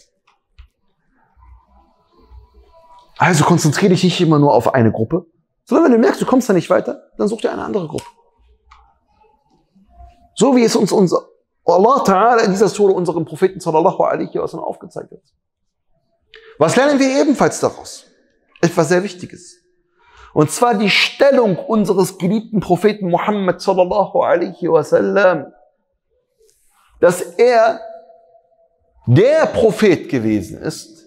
Also konzentriere dich nicht immer nur auf eine Gruppe, sondern wenn du merkst, du kommst da nicht weiter, dann such dir eine andere Gruppe. So wie es uns unser Allah Ta'ala in dieser Sura unserem Propheten sallallahu alaihi wa sallam aufgezeigt hat. Was lernen wir ebenfalls daraus? Etwas sehr Wichtiges. Und zwar die Stellung unseres geliebten Propheten Muhammad sallallahu alaihi wasallam, dass er der Prophet gewesen ist,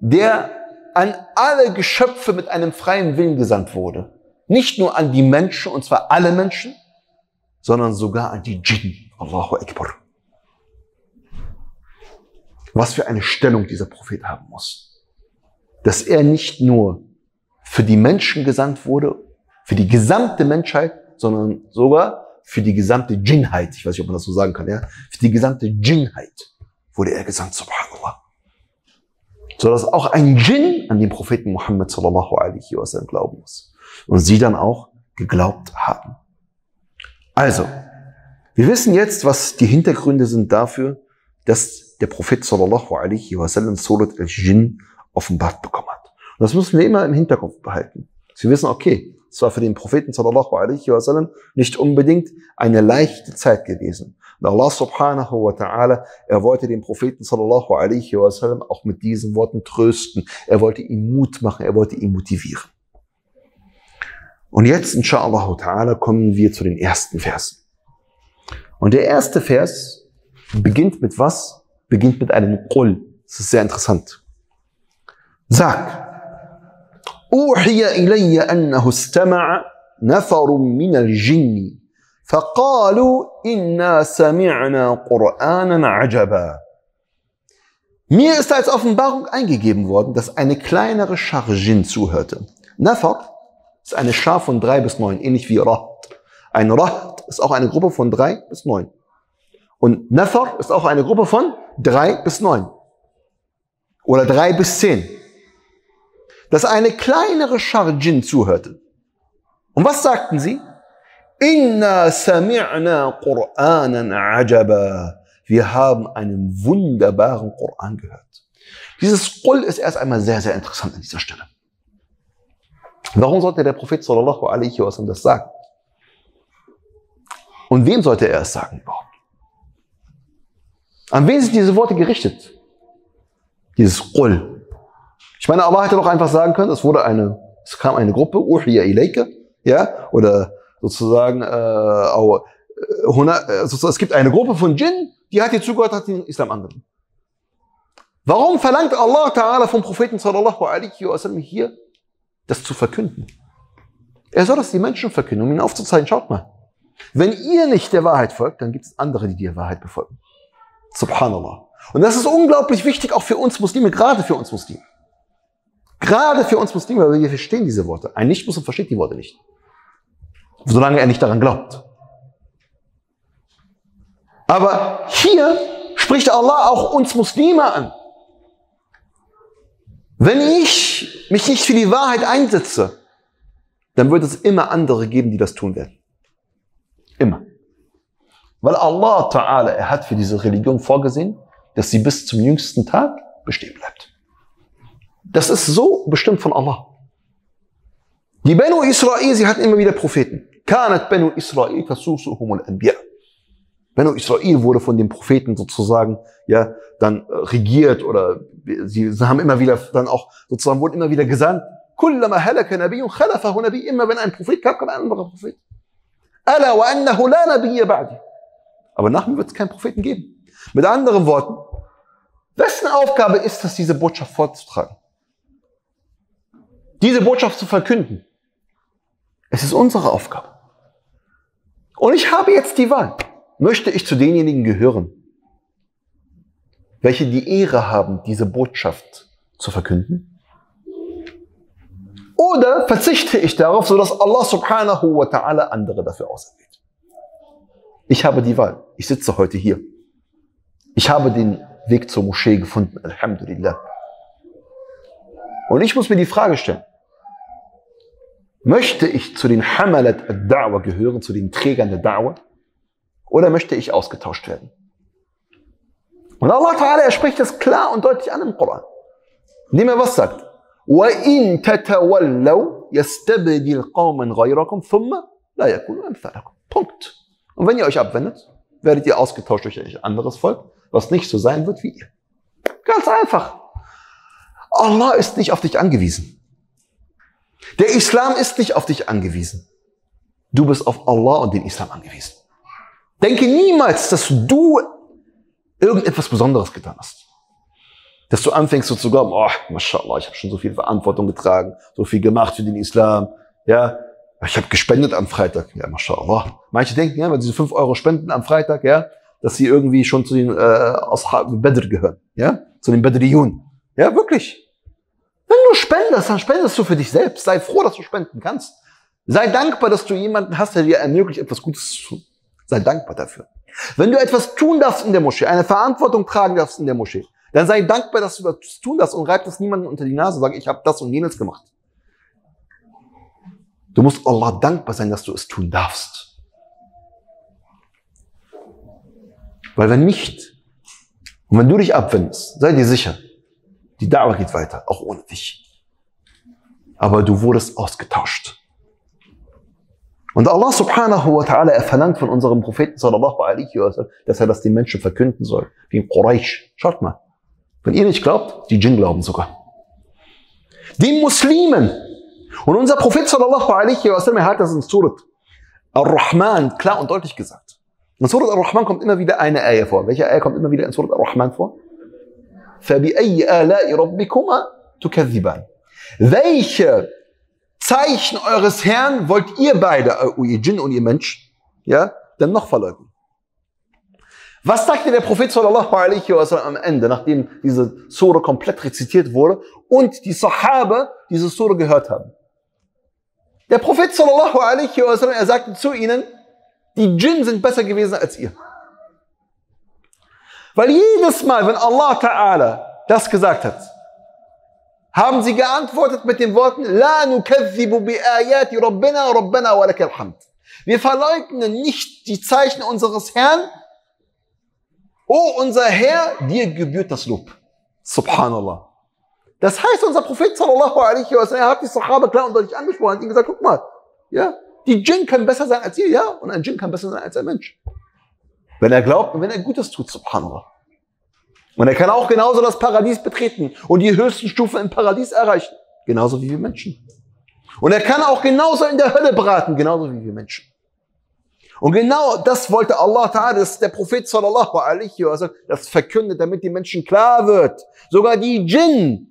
der an alle Geschöpfe mit einem freien Willen gesandt wurde. Nicht nur an die Menschen, und zwar alle Menschen, sondern sogar an die Djinn. Allahu Akbar. Was für eine Stellung dieser Prophet haben muss. Dass er nicht nur für die Menschen gesandt wurde, für die gesamte Menschheit, sondern sogar für die gesamte Djinnheit. Ich weiß nicht, ob man das so sagen kann. Ja? Für die gesamte Djinnheit wurde er gesandt, subhanallah. Sodass auch ein Djinn an den Propheten Muhammad sallallahu alaihi wa sallam glauben muss. Und sie dann auch geglaubt haben. Also, wir wissen jetzt, was die Hintergründe sind dafür, dass der Prophet sallallahu alaihi wa sallam Surat al-Ġinn offenbart bekommen hat. Und das müssen wir immer im Hinterkopf behalten. Sie wissen, okay, es war für den Propheten sallallahu alaihi wa sallam nicht unbedingt eine leichte Zeit gewesen. Und Allah subhanahu wa ta'ala, er wollte den Propheten sallallahu alaihi wa sallam auch mit diesen Worten trösten. Er wollte ihm Mut machen, er wollte ihn motivieren. Und jetzt, insha'Allah ta'ala, kommen wir zu den ersten Versen. Und der erste Vers beginnt mit was? Beginnt mit einem Qul. Das ist sehr interessant. Sag, أوحي إلي أنه استمع نفر من الجن فقالوا إنا سمعنا قرآنا عجبا. Mir ist als Offenbarung eingegeben worden, dass eine kleinere Schar Jinn zuhörte. Nafar ist eine Schar von 3 bis 9, ähnlich wie Raht. Ein Raht ist auch eine Gruppe von 3 bis 9. Und Nafar ist auch eine Gruppe von 3 bis 9 oder 3 bis 10. dass eine kleinere Schar Djinn zuhörte. Und was sagten sie? Inna sami'na Qur'anan ajaba. Wir haben einen wunderbaren Koran gehört. Dieses Qul ist erst einmal sehr, sehr interessant an dieser Stelle. Warum sollte der Prophet sallallahu alaihi wasallam das sagen? Und wem sollte er es sagen überhaupt? An wen sind diese Worte gerichtet? Dieses Qul. Ich meine, Allah hätte doch einfach sagen können, es kam eine Gruppe, Uhiya ilayka, ja, oder sozusagen, es gibt eine Gruppe von Djinn, die hat dir zugehört, hat den Islam angenommen. Warum verlangt Allah Ta'ala vom Propheten sallallahu alaihi wasallam hier, das zu verkünden? Er soll das den Menschen verkünden, um ihnen aufzuzeigen, schaut mal. Wenn ihr nicht der Wahrheit folgt, dann gibt es andere, die der Wahrheit befolgen. Subhanallah. Und das ist unglaublich wichtig, auch für uns Muslime, gerade für uns Muslime. Gerade für uns Muslime, weil wir verstehen diese Worte. Ein Nicht-Muslim versteht die Worte nicht. Solange er nicht daran glaubt. Aber hier spricht Allah auch uns Muslime an. Wenn ich mich nicht für die Wahrheit einsetze, dann wird es immer andere geben, die das tun werden. Immer. Weil Allah Ta'ala, er hat für diese Religion vorgesehen, dass sie bis zum jüngsten Tag bestehen bleibt. Das ist so bestimmt von Allah. Die Banu Israel, sie hatten immer wieder Propheten. Kanat Banu Israel tasusuhum al-Anbiya. Banu Israel wurde von den Propheten sozusagen, ja, dann regiert, oder sie haben immer wieder dann auch sozusagen, wurden immer wieder gesandt. Kullama halaka nabiyyun khalafahu nabiy. Immer wenn ein Prophet gab, kam ein anderer Prophet. Ala wa annahu la nabiyya ba'di. Aber nach mir wird es keinen Propheten geben. Mit anderen Worten, wessen Aufgabe ist es, diese Botschaft vorzutragen? Diese Botschaft zu verkünden? Es ist unsere Aufgabe. Und ich habe jetzt die Wahl. Möchte ich zu denjenigen gehören, welche die Ehre haben, diese Botschaft zu verkünden? Oder verzichte ich darauf, sodass Allah subhanahu wa ta'ala andere dafür auserwählt? Ich habe die Wahl. Ich sitze heute hier. Ich habe den Weg zur Moschee gefunden. Alhamdulillah. Und ich muss mir die Frage stellen. Möchte ich zu den Hamalat al-Da'wa gehören, zu den Trägern der Da'wa? Oder möchte ich ausgetauscht werden? Und Allah Ta'ala, er spricht das klar und deutlich an im Koran. Indem er was sagt. وَإِن تَتَوَلَّوْا يَسْتَبْدِلْ قَوْمًا غَيْرَكُمْ ثُمَّ لَا يَكُونُوا أَمْثَالَكُمْ. Punkt. Und wenn ihr euch abwendet, werdet ihr ausgetauscht durch ein anderes Volk, was nicht so sein wird wie ihr. Ganz einfach. Allah ist nicht auf dich angewiesen. Der Islam ist nicht auf dich angewiesen. Du bist auf Allah und den Islam angewiesen. Denke niemals, dass du irgendetwas Besonderes getan hast. Dass du anfängst so zu glauben, oh, mashallah, ich habe schon so viel Verantwortung getragen, so viel gemacht für den Islam, ja. Ich habe gespendet am Freitag. Ja, mashallah. Manche denken, ja, weil diese 5 Euro spenden am Freitag, ja, dass sie irgendwie schon zu den Ashab Badr gehören. Ja, zu den Badriyun. Ja, wirklich. Wenn du spendest, dann spendest du für dich selbst. Sei froh, dass du spenden kannst. Sei dankbar, dass du jemanden hast, der dir ermöglicht, etwas Gutes zu tun. Sei dankbar dafür. Wenn du etwas tun darfst in der Moschee, eine Verantwortung tragen darfst in der Moschee, dann sei dankbar, dass du das tun darfst und reib das niemandem unter die Nase und sag, ich habe das und jenes gemacht. Du musst Allah dankbar sein, dass du es tun darfst. Weil wenn nicht, und wenn du dich abwendest, sei dir sicher, die Da'wah geht weiter, auch ohne dich. Aber du wurdest ausgetauscht. Und Allah subhanahu wa ta'ala, er verlangt von unserem Propheten sallallahu alaihi wa sallam, dass er das den Menschen verkünden soll. Wie in Quraysh. Schaut mal. Wenn ihr nicht glaubt, die Djinn glauben sogar. Den Muslimen. Und unser Prophet sallallahu alaihi wa sallam, er hat das in Surat al-Rahman klar und deutlich gesagt. In Surat al-Rahman kommt immer wieder eine Ayah vor. Welche Ayah kommt immer wieder in Surat al-Rahman vor? فَبِأَيِّ آلَاءِ رَبِّكُمَا تُكَذِّبَانِ. Welche Zeichen eures Herrn wollt ihr beide, ihr Djinn und ihr Mensch, ja, dann noch verleugnen? Was sagte der Prophet sallallahu alaihi wa sallam am Ende, nachdem diese Sura komplett rezitiert wurde und die Sahabe diese Sura gehört haben? Der Prophet sallallahu alaihi wa sallam, er sagte zu ihnen, die Djinn sind besser gewesen als ihr. Weil jedes Mal, wenn Allah Ta'ala das gesagt hat, haben sie geantwortet mit den Worten La nukazzibu bi ayati rabbina, rabbana wa lakal hamd. Wir verleugnen nicht die Zeichen unseres Herrn. O unser Herr, dir gebührt das Lob. Subhanallah. Das heißt, unser Prophet sallallahu alaihi wa sallam hat die Sahaba klar und deutlich angesprochen, hat ihnen gesagt, guck mal, ja, die Djinn können besser sein als ihr, ja, und ein Djinn kann besser sein als ein Mensch. Wenn er glaubt und wenn er Gutes tut, subhanallah. Und er kann auch genauso das Paradies betreten und die höchsten Stufen im Paradies erreichen, genauso wie wir Menschen. Und er kann auch genauso in der Hölle braten, genauso wie wir Menschen. Und genau das wollte Allah Ta'ala, das ist der Prophet sallallahu alaihi wa sallam, das verkündet, damit den Menschen klar wird. Sogar die Djinn,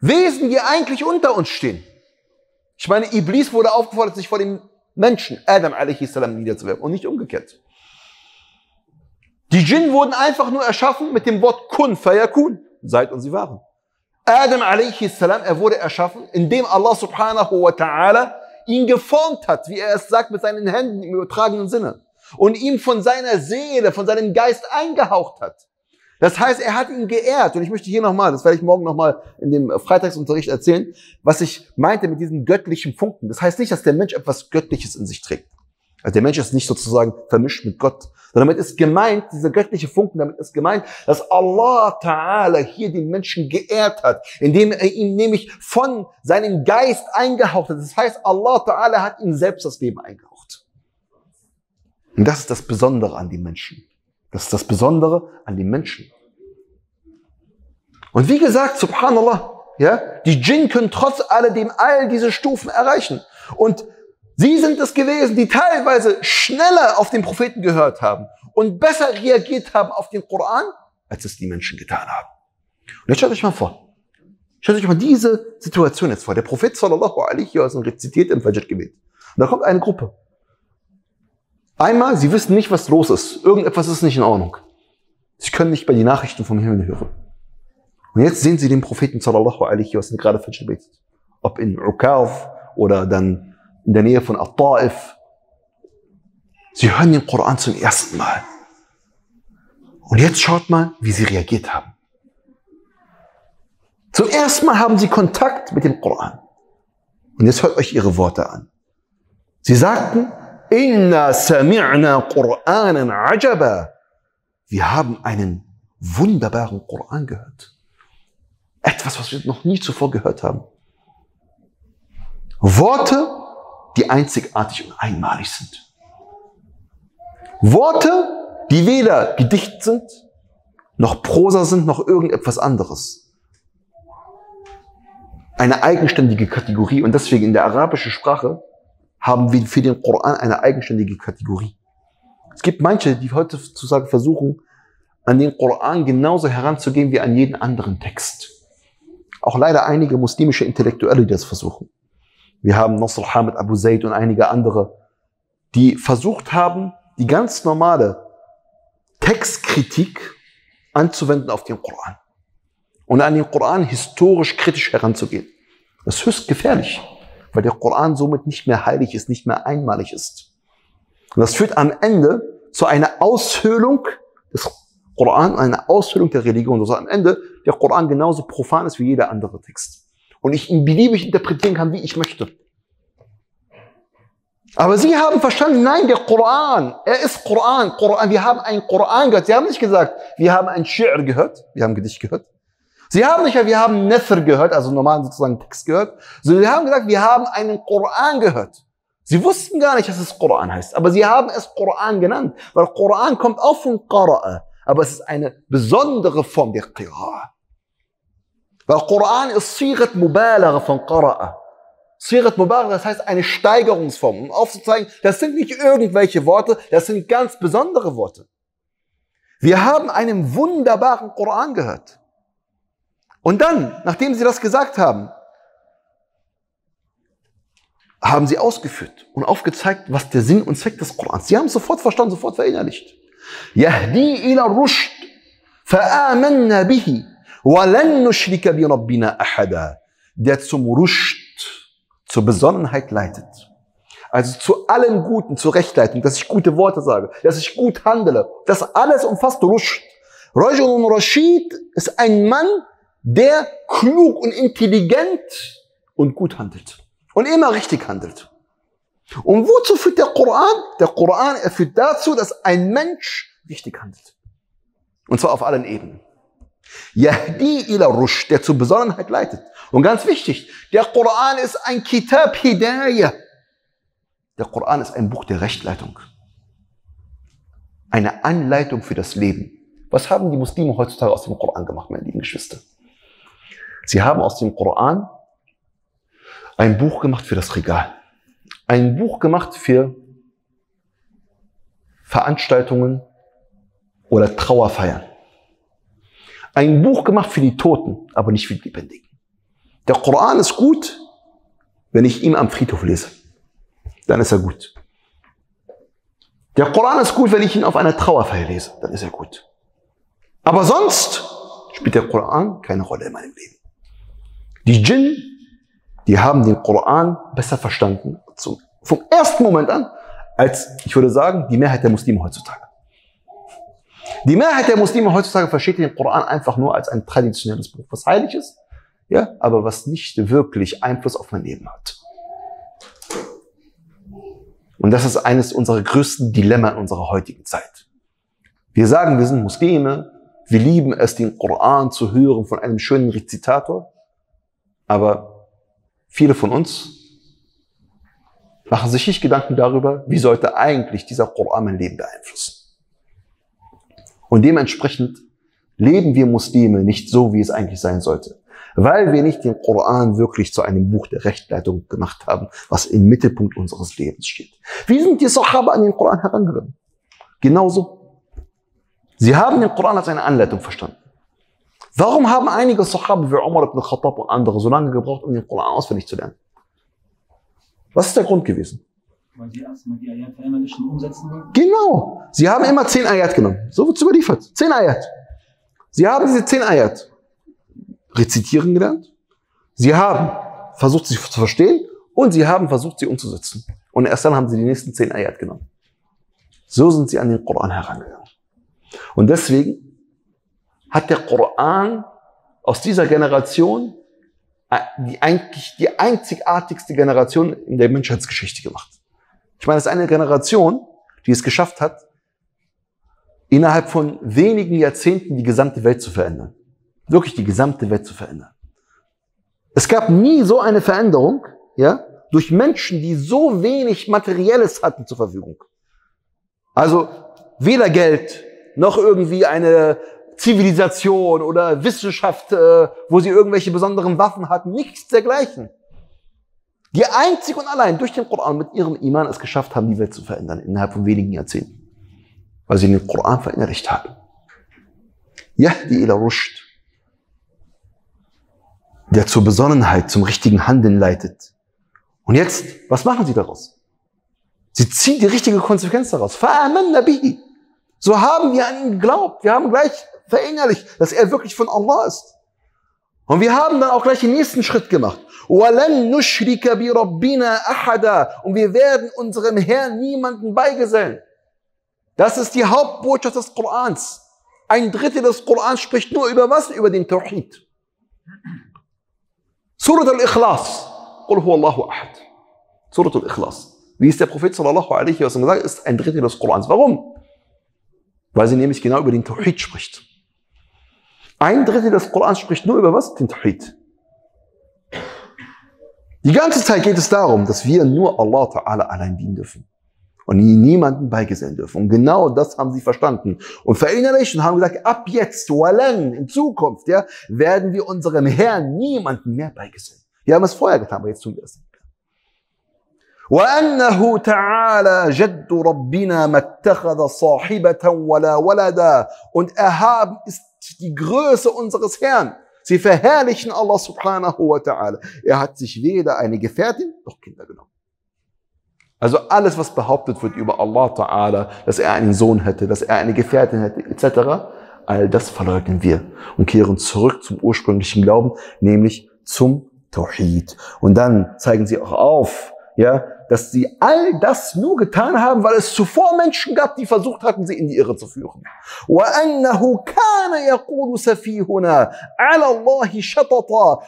Wesen, die eigentlich unter uns stehen. Ich meine, Iblis wurde aufgefordert, sich vor dem Menschen, Adam alaihi salam, niederzuwerfen und nicht umgekehrt. Die Djinn wurden einfach nur erschaffen mit dem Wort Kun, Fayakun, seid und sie waren. Adam alaihi salam, er wurde erschaffen, indem Allah subhanahu wa ta'ala ihn geformt hat, wie er es sagt, mit seinen Händen im übertragenen Sinne. Und ihm von seiner Seele, von seinem Geist eingehaucht hat. Das heißt, er hat ihn geehrt. Und ich möchte hier nochmal, das werde ich morgen nochmal in dem Freitagsunterricht erzählen, was ich meinte mit diesen göttlichen Funken. Das heißt nicht, dass der Mensch etwas Göttliches in sich trägt. Also der Mensch ist nicht sozusagen vermischt mit Gott. Sondern damit ist gemeint, dieser göttliche Funken, damit ist gemeint, dass Allah Ta'ala hier den Menschen geehrt hat, indem er ihm nämlich von seinem Geist eingehaucht hat. Das heißt, Allah Ta'ala hat ihm selbst das Leben eingehaucht. Und das ist das Besondere an den Menschen. Das ist das Besondere an den Menschen. Und wie gesagt, subhanallah, ja, die Djinn können trotz alledem all diese Stufen erreichen. Und sie sind es gewesen, die teilweise schneller auf den Propheten gehört haben und besser reagiert haben auf den Koran, als es die Menschen getan haben. Und jetzt stellt euch mal vor. Stellt euch mal diese Situation jetzt vor. Der Prophet sallallahu alaihi wa sallam rezitiert im Fajr-Gebet. Und da kommt eine Gruppe. Einmal, sie wissen nicht, was los ist. Irgendetwas ist nicht in Ordnung. Sie können nicht bei den Nachrichten vom Himmel hören. Und jetzt sehen sie den Propheten sallallahu alaihi wa sallam gerade Fajr-Gebet. Ob in ʿUkāẓ oder dann in der Nähe von aṭ-Ṭāʿif. Sie hören den Koran zum ersten Mal. Und jetzt schaut mal, wie sie reagiert haben. Zum ersten Mal haben sie Kontakt mit dem Koran. Und jetzt hört euch ihre Worte an. Sie sagten, Inna sami'na Qur'anan 'ajaba. Wir haben einen wunderbaren Koran gehört. Etwas, was wir noch nie zuvor gehört haben. Worte, die einzigartig und einmalig sind. Worte, die weder Gedicht sind, noch Prosa sind, noch irgendetwas anderes. Eine eigenständige Kategorie, und deswegen in der arabischen Sprache haben wir für den Koran eine eigenständige Kategorie. Es gibt manche, die heutzutage versuchen, an den Koran genauso heranzugehen wie an jeden anderen Text. Auch leider einige muslimische Intellektuelle, die das versuchen. Wir haben Nasr Hamid Abu Zayd und einige andere, die versucht haben, die ganz normale Textkritik anzuwenden auf den Koran. Und an den Koran historisch kritisch heranzugehen. Das ist höchst gefährlich, weil der Koran somit nicht mehr heilig ist, nicht mehr einmalig ist. Und das führt am Ende zu einer Aushöhlung des Koran, einer Aushöhlung der Religion. Also am Ende der Koran genauso profan ist wie jeder andere Text. Und ich ihn beliebig interpretieren kann, wie ich möchte. Aber sie haben verstanden, nein, der Koran, er ist Koran, Koran. Wir haben einen Koran gehört. Sie haben nicht gesagt, wir haben ein Shi'r gehört, wir haben Gedicht gehört. Sie haben nicht gesagt, wir haben Nathr gehört, also normalen sozusagen Text gehört. Sondern sie haben gesagt, wir haben einen Koran gehört. Sie wussten gar nicht, dass es Koran heißt. Aber sie haben es Koran genannt. Weil Koran kommt auch von Qara'a. Aber es ist eine besondere Form der Qira'a. Weil Koran ist Sirat Mubalagha von Qara'a. Sirat Mubalagha, das heißt eine Steigerungsform. Um aufzuzeigen, das sind nicht irgendwelche Worte, das sind ganz besondere Worte. Wir haben einen wunderbaren Koran gehört. Und dann, nachdem sie das gesagt haben, haben sie ausgeführt und aufgezeigt, was der Sinn und Zweck des Korans. Sie haben es sofort verstanden, sofort verinnerlicht. Yahdi ila rushd, fa'amanna bihi. Der zum Rushd, zur Besonnenheit leitet. Also zu allem Guten, zur Rechtleitung, dass ich gute Worte sage, dass ich gut handele. Das alles umfasst Rushd. Rajulun Rashid ist ein Mann, der klug und intelligent und gut handelt. Und immer richtig handelt. Und wozu führt der Koran? Der Koran führt dazu, dass ein Mensch richtig handelt. Und zwar auf allen Ebenen. Yahdi ila Rushd, der zur Besonnenheit leitet. Und ganz wichtig, der Koran ist ein Kitab Hidayah. Der Koran ist ein Buch der Rechtleitung. Eine Anleitung für das Leben. Was haben die Muslime heutzutage aus dem Koran gemacht, meine lieben Geschwister? Sie haben aus dem Koran ein Buch gemacht für das Regal. Ein Buch gemacht für Veranstaltungen oder Trauerfeiern. Ein Buch gemacht für die Toten, aber nicht für die Lebendigen. Der Koran ist gut, wenn ich ihn am Friedhof lese. Dann ist er gut. Der Koran ist gut, wenn ich ihn auf einer Trauerfeier lese. Dann ist er gut. Aber sonst spielt der Koran keine Rolle in meinem Leben. Die Djinn, die haben den Koran besser verstanden. Vom ersten Moment an, als, ich würde sagen, die Mehrheit der Muslime heutzutage. Die Mehrheit der Muslime heutzutage versteht den Koran einfach nur als ein traditionelles Buch, was heilig ist, ja, aber was nicht wirklich Einfluss auf mein Leben hat. Und das ist eines unserer größten Dilemma in unserer heutigen Zeit. Wir sagen, wir sind Muslime, wir lieben es, den Koran zu hören von einem schönen Rezitator, aber viele von uns machen sich nicht Gedanken darüber, wie sollte eigentlich dieser Koran mein Leben beeinflussen. Und dementsprechend leben wir Muslime nicht so, wie es eigentlich sein sollte, weil wir nicht den Koran wirklich zu einem Buch der Rechtleitung gemacht haben, was im Mittelpunkt unseres Lebens steht. Wie sind die Sahaba an den Koran herangegangen? Genauso. Sie haben den Koran als eine Anleitung verstanden. Warum haben einige Sahaba wie Umar ibn Khattab und andere so lange gebraucht, um den Koran auswendig zu lernen? Was ist der Grund gewesen? Weil sie erstmal die Ayat verinnerlichen schon umsetzen wollen. Genau. Sie haben immer 10 Ayat genommen. So wird es überliefert. 10 Ayat. Sie haben diese 10 Ayat rezitieren gelernt. Sie haben versucht, sie zu verstehen. Und sie haben versucht, sie umzusetzen. Und erst dann haben sie die nächsten 10 Ayat genommen. So sind sie an den Koran herangegangen. Und deswegen hat der Koran aus dieser Generation die einzigartigste Generation in der Menschheitsgeschichte gemacht. Ich meine, es ist eine Generation, die es geschafft hat, innerhalb von wenigen Jahrzehnten die gesamte Welt zu verändern. Wirklich die gesamte Welt zu verändern. Es gab nie so eine Veränderung, ja, durch Menschen, die so wenig Materielles hatten zur Verfügung. Also weder Geld, noch irgendwie eine Zivilisation oder Wissenschaft, wo sie irgendwelche besonderen Waffen hatten, nichts dergleichen. Die einzig und allein durch den Koran mit ihrem Iman es geschafft haben, die Welt zu verändern innerhalb von wenigen Jahrzehnten. Weil sie den Koran verinnerlicht haben. Yahdi ila Rushd, der zur Besonnenheit, zum richtigen Handeln leitet. Und jetzt, was machen sie daraus? Sie ziehen die richtige Konsequenz daraus. Fa'amanna bihi. So haben wir an ihn geglaubt. Wir haben gleich verinnerlicht, dass er wirklich von Allah ist. Und wir haben dann auch gleich den nächsten Schritt gemacht. وَلَنْ نُشْرِكَ بِرَبِّنَا أَحَدًا. Und wir werden unserem Herrn niemanden beigesellen. Das ist die Hauptbotschaft des Korans. Ein Drittel des Korans spricht nur über was? Über den Tawhid. Surat al-Ikhlas. Qul huwa Allahu ahad. Surat al-Ikhlas. Wie es der Prophet sallallahu alaihi wa sallam sagt, ist ein Drittel des Korans. Warum? Weil sie nämlich genau über den Tawhid spricht. Ein Drittel des Korans spricht nur über was? Den Tawhid. Die ganze Zeit geht es darum, dass wir nur Allah Ta'ala allein dienen dürfen. Und niemanden beigesellen dürfen. Und genau das haben sie verstanden. Und verinnerlicht und haben gesagt, ab jetzt, in Zukunft, ja, werden wir unserem Herrn niemanden mehr beigesellen. Wir haben es vorher getan, aber jetzt tun wir es nicht mehr. وَأَنَّهُ تَعَالَى جَدُّ رَبِّنَا مَتَّخَذَ صَاحِبَةً وَلَا وَلَدًا. Und erhaben ist die Größe unseres Herrn. Sie verherrlichen Allah subhanahu wa ta'ala. Er hat sich weder eine Gefährtin noch Kinder genommen. Also alles, was behauptet wird über Allah ta'ala, dass er einen Sohn hätte, dass er eine Gefährtin hätte, etc., all das verleugnen wir und kehren zurück zum ursprünglichen Glauben, nämlich zum Tawhid. Und dann zeigen sie auch auf, ja, dass sie all das nur getan haben, weil es zuvor Menschen gab, die versucht hatten, sie in die Irre zu führen.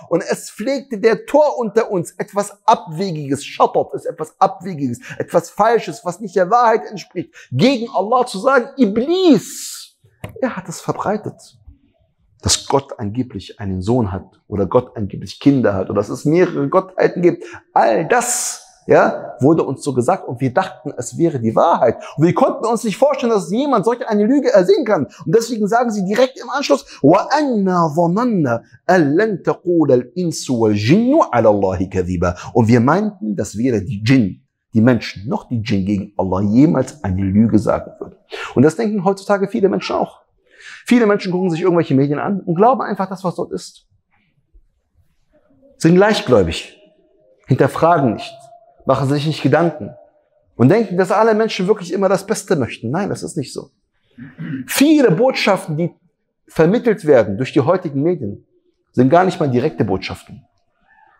Und es pflegte der Tor unter uns etwas Abwegiges, Shattat ist etwas Abwegiges, etwas Falsches, was nicht der Wahrheit entspricht, gegen Allah zu sagen, Iblis, er hat es verbreitet. Dass Gott angeblich einen Sohn hat oder Gott angeblich Kinder hat oder dass es mehrere Gottheiten gibt. All das, ja, wurde uns so gesagt und wir dachten, es wäre die Wahrheit. Und wir konnten uns nicht vorstellen, dass jemand solch eine Lüge ersehen kann. Und deswegen sagen sie direkt im Anschluss, und wir meinten, dass weder die Djinn, die Menschen, noch die Djinn gegen Allah jemals eine Lüge sagen würden. Und das denken heutzutage viele Menschen auch. Viele Menschen gucken sich irgendwelche Medien an und glauben einfach das, was dort ist. Sind leichtgläubig, hinterfragen nicht, machen sich nicht Gedanken und denken, dass alle Menschen wirklich immer das Beste möchten. Nein, das ist nicht so. Viele Botschaften, die vermittelt werden durch die heutigen Medien, sind gar nicht mal direkte Botschaften.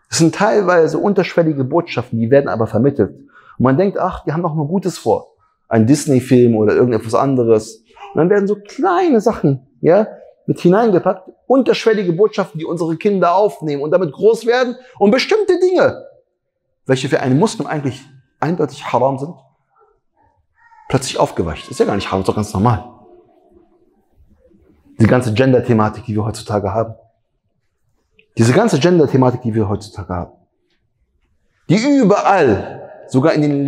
Es sind teilweise unterschwellige Botschaften, die werden aber vermittelt. Und man denkt, ach, die haben doch nur Gutes vor. Ein Disney-Film oder irgendetwas anderes. Und dann werden so kleine Sachen, ja, mit hineingepackt, unterschwellige Botschaften, die unsere Kinder aufnehmen und damit groß werden und bestimmte Dinge, welche für einen Muslim eigentlich eindeutig haram sind, plötzlich aufgeweicht. Ist ja gar nicht haram, ist doch ganz normal. Die ganze Gender-Thematik, die wir heutzutage haben. Die überall, sogar in den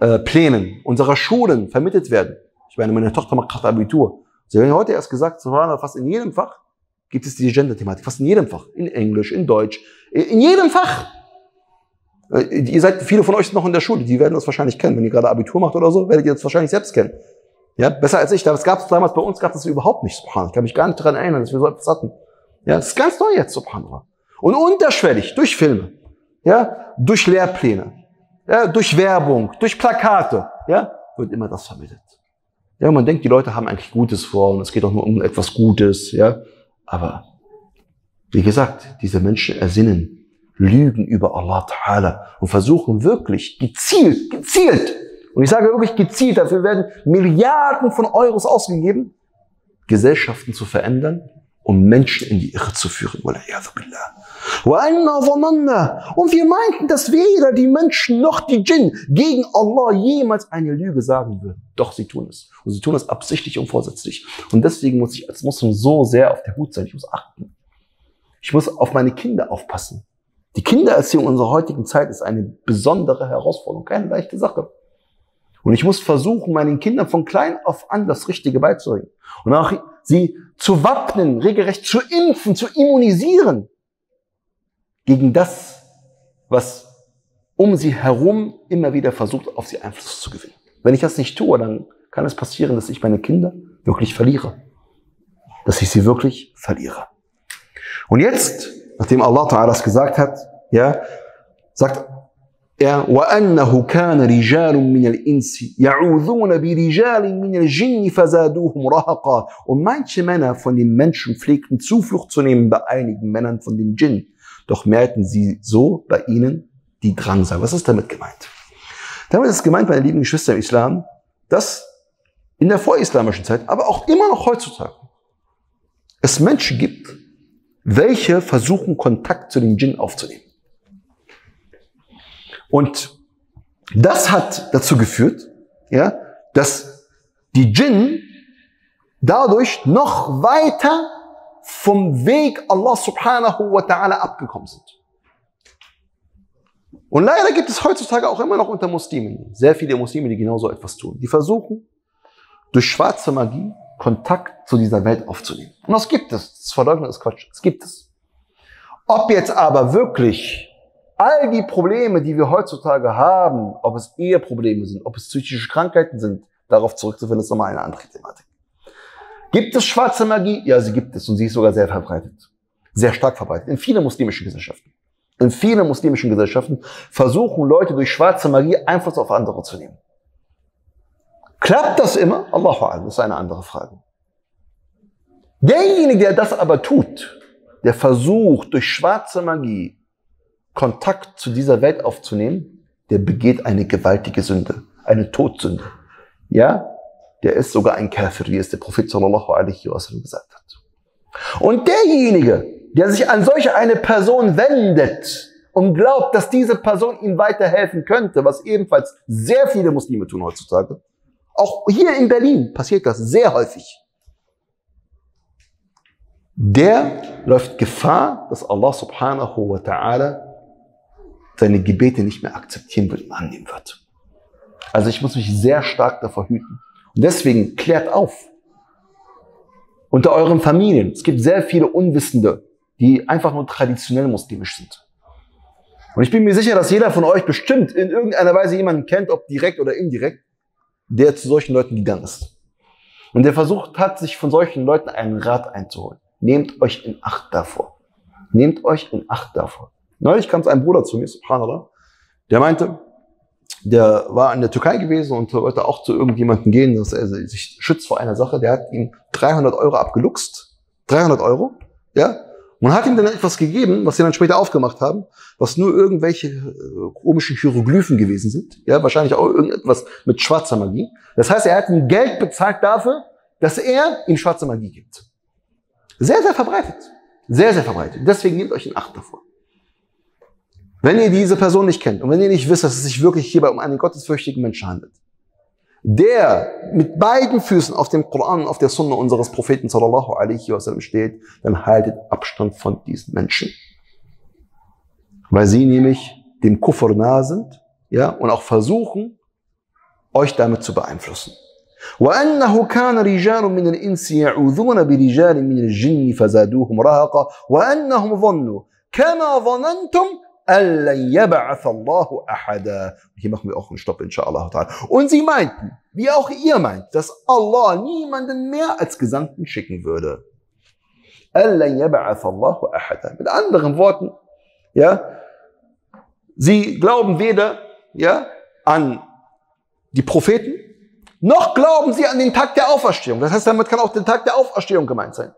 Lehrplänen unserer Schulen vermittelt werden. Ich meine, meine Tochter macht gerade Abitur. Sie haben heute erst gesagt, fast in jedem Fach gibt es diese Gender-Thematik. Fast in jedem Fach. In Englisch, in Deutsch, in jedem Fach. Ihr seid, viele von euch sind noch in der Schule, die werden das wahrscheinlich kennen. Wenn ihr gerade Abitur macht oder so, werdet ihr das wahrscheinlich selbst kennen. Ja, besser als ich. Das gab es damals bei uns, gab es überhaupt nicht. Ich kann mich gar nicht daran erinnern, dass wir so etwas hatten. Ja, das ist ganz neu jetzt, subhanallah. Und unterschwellig, durch Filme, ja, durch Lehrpläne, ja, durch Werbung, durch Plakate, ja, wird immer das vermittelt. Ja, man denkt, die Leute haben eigentlich Gutes vor und es geht doch nur um etwas Gutes, ja. Aber, wie gesagt, diese Menschen ersinnen Lügen über Allah Ta'ala und versuchen wirklich gezielt, und ich sage wirklich gezielt, dafür werden Milliarden von Euros ausgegeben, Gesellschaften zu verändern, um Menschen in die Irre zu führen. Und wir meinten, dass weder die Menschen noch die Djinn gegen Allah jemals eine Lüge sagen würden. Doch sie tun es. Und sie tun es absichtlich und vorsätzlich. Und deswegen muss ich als Muslim so sehr auf der Hut sein. Ich muss achten. Ich muss auf meine Kinder aufpassen. Die Kindererziehung unserer heutigen Zeit ist eine besondere Herausforderung. Keine leichte Sache. Und ich muss versuchen, meinen Kindern von klein auf an das Richtige beizubringen. Und auch sie zu wappnen, regelrecht zu impfen, zu immunisieren gegen das, was um sie herum immer wieder versucht, auf sie Einfluss zu gewinnen. Wenn ich das nicht tue, dann kann es passieren, dass ich meine Kinder wirklich verliere. Und jetzt, nachdem Allah Ta'ala das gesagt hat, ja, sagt er, وَأَنَّهُ كَانَ رِجَالٌ مِنَ الْإِنْسِ يَعُوذُونَ بِرِجَالٍ مِنَ الْجِنِّ فَزَادُوهُمْ رَهَقًا. Und manche Männer von den Menschen pflegten Zuflucht zu nehmen bei einigen Männern von den Djinn. Doch mehrten sie so bei ihnen die Drangsal. Was ist damit gemeint? Damit ist gemeint, meine lieben Geschwister im Islam, dass in der vorislamischen Zeit, aber auch immer noch heutzutage, es Menschen gibt, welche versuchen, Kontakt zu den Djinn aufzunehmen. Und das hat dazu geführt, ja, dass die Djinn dadurch noch weiter vom Weg Allah subhanahu wa ta'ala abgekommen sind. Und leider gibt es heutzutage auch immer noch unter Muslimen sehr viele Muslime, die genauso etwas tun. Die versuchen, durch schwarze Magie Kontakt zu dieser Welt aufzunehmen. Und das gibt es. Das Verleugnen ist Quatsch. Das gibt es. Ob jetzt aber wirklich all die Probleme, die wir heutzutage haben, ob es Eheprobleme sind, ob es psychische Krankheiten sind, darauf zurückzuführen, ist nochmal eine andere Thematik. Gibt es schwarze Magie? Ja, sie gibt es und sie ist sogar sehr verbreitet. Sehr stark verbreitet. In vielen muslimischen Gesellschaften. In vielen muslimischen Gesellschaften versuchen Leute durch schwarze Magie Einfluss auf andere zu nehmen. Klappt das immer? Allahu a'lam, das ist eine andere Frage. Derjenige, der das aber tut, der versucht durch schwarze Magie Kontakt zu dieser Welt aufzunehmen, der begeht eine gewaltige Sünde, eine Todsünde. Ja, der ist sogar ein Kafir, wie es der Prophet sallallahu alaihi wasallam gesagt hat. Und derjenige, der sich an solch eine Person wendet und glaubt, dass diese Person ihm weiterhelfen könnte, was ebenfalls sehr viele Muslime tun heutzutage, auch hier in Berlin passiert das sehr häufig, der läuft Gefahr, dass Allah subhanahu wa ta'ala seine Gebete nicht mehr akzeptieren wird und annehmen wird. Also ich muss mich sehr stark davor hüten. Und deswegen klärt auf. Unter euren Familien. Es gibt sehr viele Unwissende, die einfach nur traditionell muslimisch sind. Und ich bin mir sicher, dass jeder von euch bestimmt in irgendeiner Weise jemanden kennt, ob direkt oder indirekt, der zu solchen Leuten gegangen ist. Und der versucht hat, sich von solchen Leuten einen Rat einzuholen. Nehmt euch in Acht davor. Nehmt euch in Acht davor. Neulich kam es ein Bruder zu mir, subhanallah, der meinte, der war in der Türkei gewesen und wollte auch zu irgendjemandem gehen, dass er sich schützt vor einer Sache. Der hat ihm 300 Euro abgeluchst. 300 Euro, ja. Und hat ihm dann etwas gegeben, was sie dann später aufgemacht haben, was nur irgendwelche komischen Hieroglyphen gewesen sind. Ja, wahrscheinlich auch irgendetwas mit schwarzer Magie. Das heißt, er hat ihm Geld bezahlt dafür, dass er ihm schwarze Magie gibt. Sehr, sehr verbreitet. Sehr, sehr verbreitet. Deswegen nehmt euch in Acht davor. Wenn ihr diese Person nicht kennt und wenn ihr nicht wisst, dass es sich wirklich hierbei um einen gottesfürchtigen Menschen handelt, der mit beiden Füßen auf dem Koran und auf der Sunna unseres Propheten sallallahu alaihi wasallam steht, dann haltet Abstand von diesen Menschen. Weil sie nämlich dem Kufr nahe sind, ja, und auch versuchen, euch damit zu beeinflussen. وَأَنَّهُ كَانَ رِجَالٌ مِّنَ الْإِنْسِ يَعُوذُونَ بِرِجَالٍ مِّنَ الْجِنِّ فَزَادُوهُمْ رَهَقًا وَأَنَّهُمْ ظَنُّوا كَمَا ظَنَنْتُمْ ahada. Hier machen wir auch einen Stopp, inshallah. Und sie meinten, wie auch ihr meint, dass Allah niemanden mehr als Gesandten schicken würde. ahada. Mit anderen Worten, ja, sie glauben weder, ja, an die Propheten, noch glauben sie an den Tag der Auferstehung. Das heißt, damit kann auch der Tag der Auferstehung gemeint sein.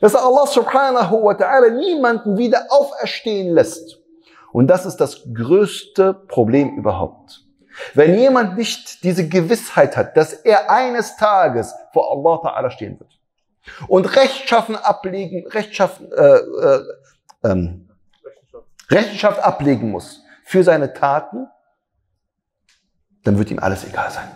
Dass Allah subhanahu wa ta'ala niemanden wieder auferstehen lässt. Und das ist das größte Problem überhaupt. Wenn jemand nicht diese Gewissheit hat, dass er eines Tages vor Allah Ta'ala stehen wird und Rechenschaft ablegen muss für seine Taten, dann wird ihm alles egal sein.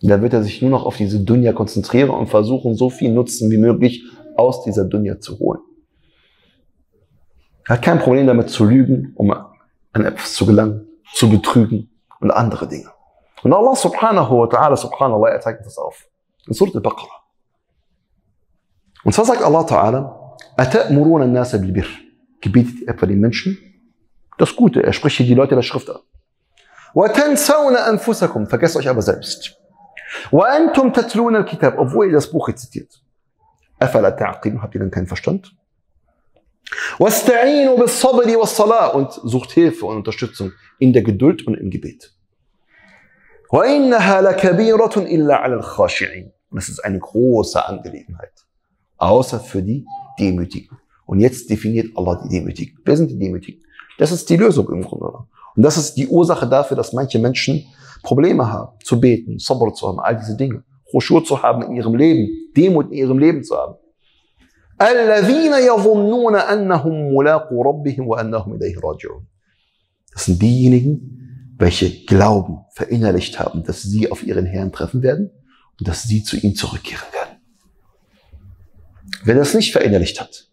Dann wird er sich nur noch auf diese Dunya konzentrieren und versuchen, so viel Nutzen wie möglich aus dieser Dunya zu holen. Er hat kein Problem damit zu lügen, um an etwas zu gelangen, zu betrügen und andere Dinge. Und Allah subhanahu wa ta'ala, subhanallah, er zeigt das auf. In Surat al-Baqarah. Und zwar sagt Allah ta'ala, أَتَأْمُرُونَ النَّاسَ بِالْبِرِّ. Gebietet etwa den Menschen das Gute. Er spricht hier die Leute der Schrift an. وَتَنْسَوْنَ أَنفُسَكُمْ. Vergesst euch aber selbst. وَأَنْتُمْ تَتْلُونَ الْكِتَابَ. Obwohl ihr das Buch rezitiert. أَفَلَا تَعْقِلُونَ. Habt ihr dann keinen Verstand? Und sucht Hilfe und Unterstützung in der Geduld und im Gebet. Und es ist eine große Angelegenheit, außer für die Demütigen. Und jetzt definiert Allah die Demütigen. Wer sind die Demütigen? Das ist die Lösung im Grunde. Und das ist die Ursache dafür, dass manche Menschen Probleme haben, zu beten, Sabr zu haben, all diese Dinge, Khushu zu haben in ihrem Leben, Demut in ihrem Leben zu haben. Das sind diejenigen, welche Glauben verinnerlicht haben, dass sie auf ihren Herrn treffen werden und dass sie zu ihm zurückkehren werden. Wer das nicht verinnerlicht hat,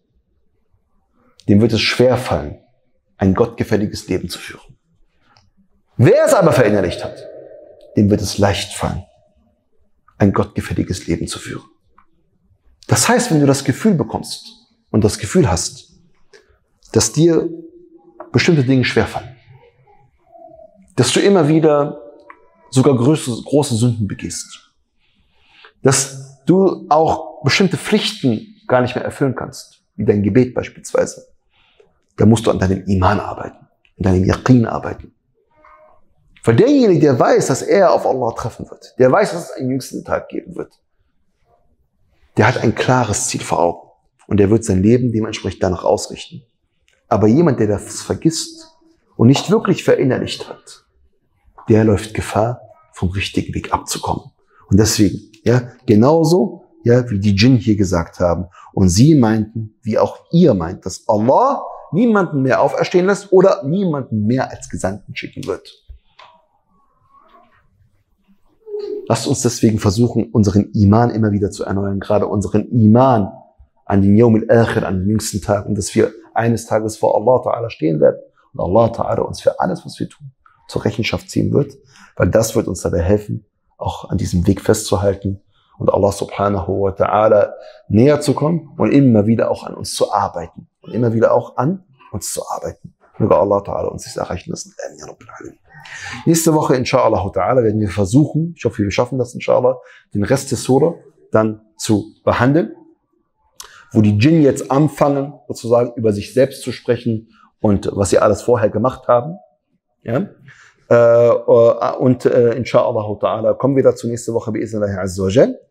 dem wird es schwer fallen, ein gottgefälliges Leben zu führen. Wer es aber verinnerlicht hat, dem wird es leicht fallen, ein gottgefälliges Leben zu führen. Das heißt, wenn du das Gefühl bekommst und das Gefühl hast, dass dir bestimmte Dinge schwerfallen, dass du immer wieder sogar große Sünden begehst, dass du auch bestimmte Pflichten gar nicht mehr erfüllen kannst, wie dein Gebet beispielsweise, dann musst du an deinem Iman arbeiten, an deinem Yaqin arbeiten. Weil derjenige, der weiß, dass er auf Allah treffen wird, der weiß, dass es einen jüngsten Tag geben wird, der hat ein klares Ziel vor Augen und der wird sein Leben dementsprechend danach ausrichten. Aber jemand, der das vergisst und nicht wirklich verinnerlicht hat, der läuft Gefahr, vom richtigen Weg abzukommen. Und deswegen, ja, genauso, ja, wie die Djinn hier gesagt haben. Und sie meinten, wie auch ihr meint, dass Allah niemanden mehr auferstehen lässt oder niemanden mehr als Gesandten schicken wird. Lasst uns deswegen versuchen, unseren Iman immer wieder zu erneuern, gerade unseren Iman an den Yawm al-Akhir, an den jüngsten Tag, und dass wir eines Tages vor Allah Ta'ala stehen werden und Allah Ta'ala uns für alles, was wir tun, zur Rechenschaft ziehen wird, weil das wird uns dabei helfen, auch an diesem Weg festzuhalten und Allah Subhanahu wa Ta'ala näher zu kommen und immer wieder auch an uns zu arbeiten. Und immer wieder auch an uns zu arbeiten. Möge Allah Ta'ala uns das erreichen lassen. Nächste Woche, inshallah Ta'ala, werden wir versuchen, ich hoffe, wir schaffen das, inshallah, den Rest des Surah dann zu behandeln, wo die Djinn jetzt anfangen, sozusagen über sich selbst zu sprechen und was sie alles vorher gemacht haben. Ja? Und inshallah Ta'ala kommen wir dazu nächste Woche bei Iznillahi Azza wa Jal.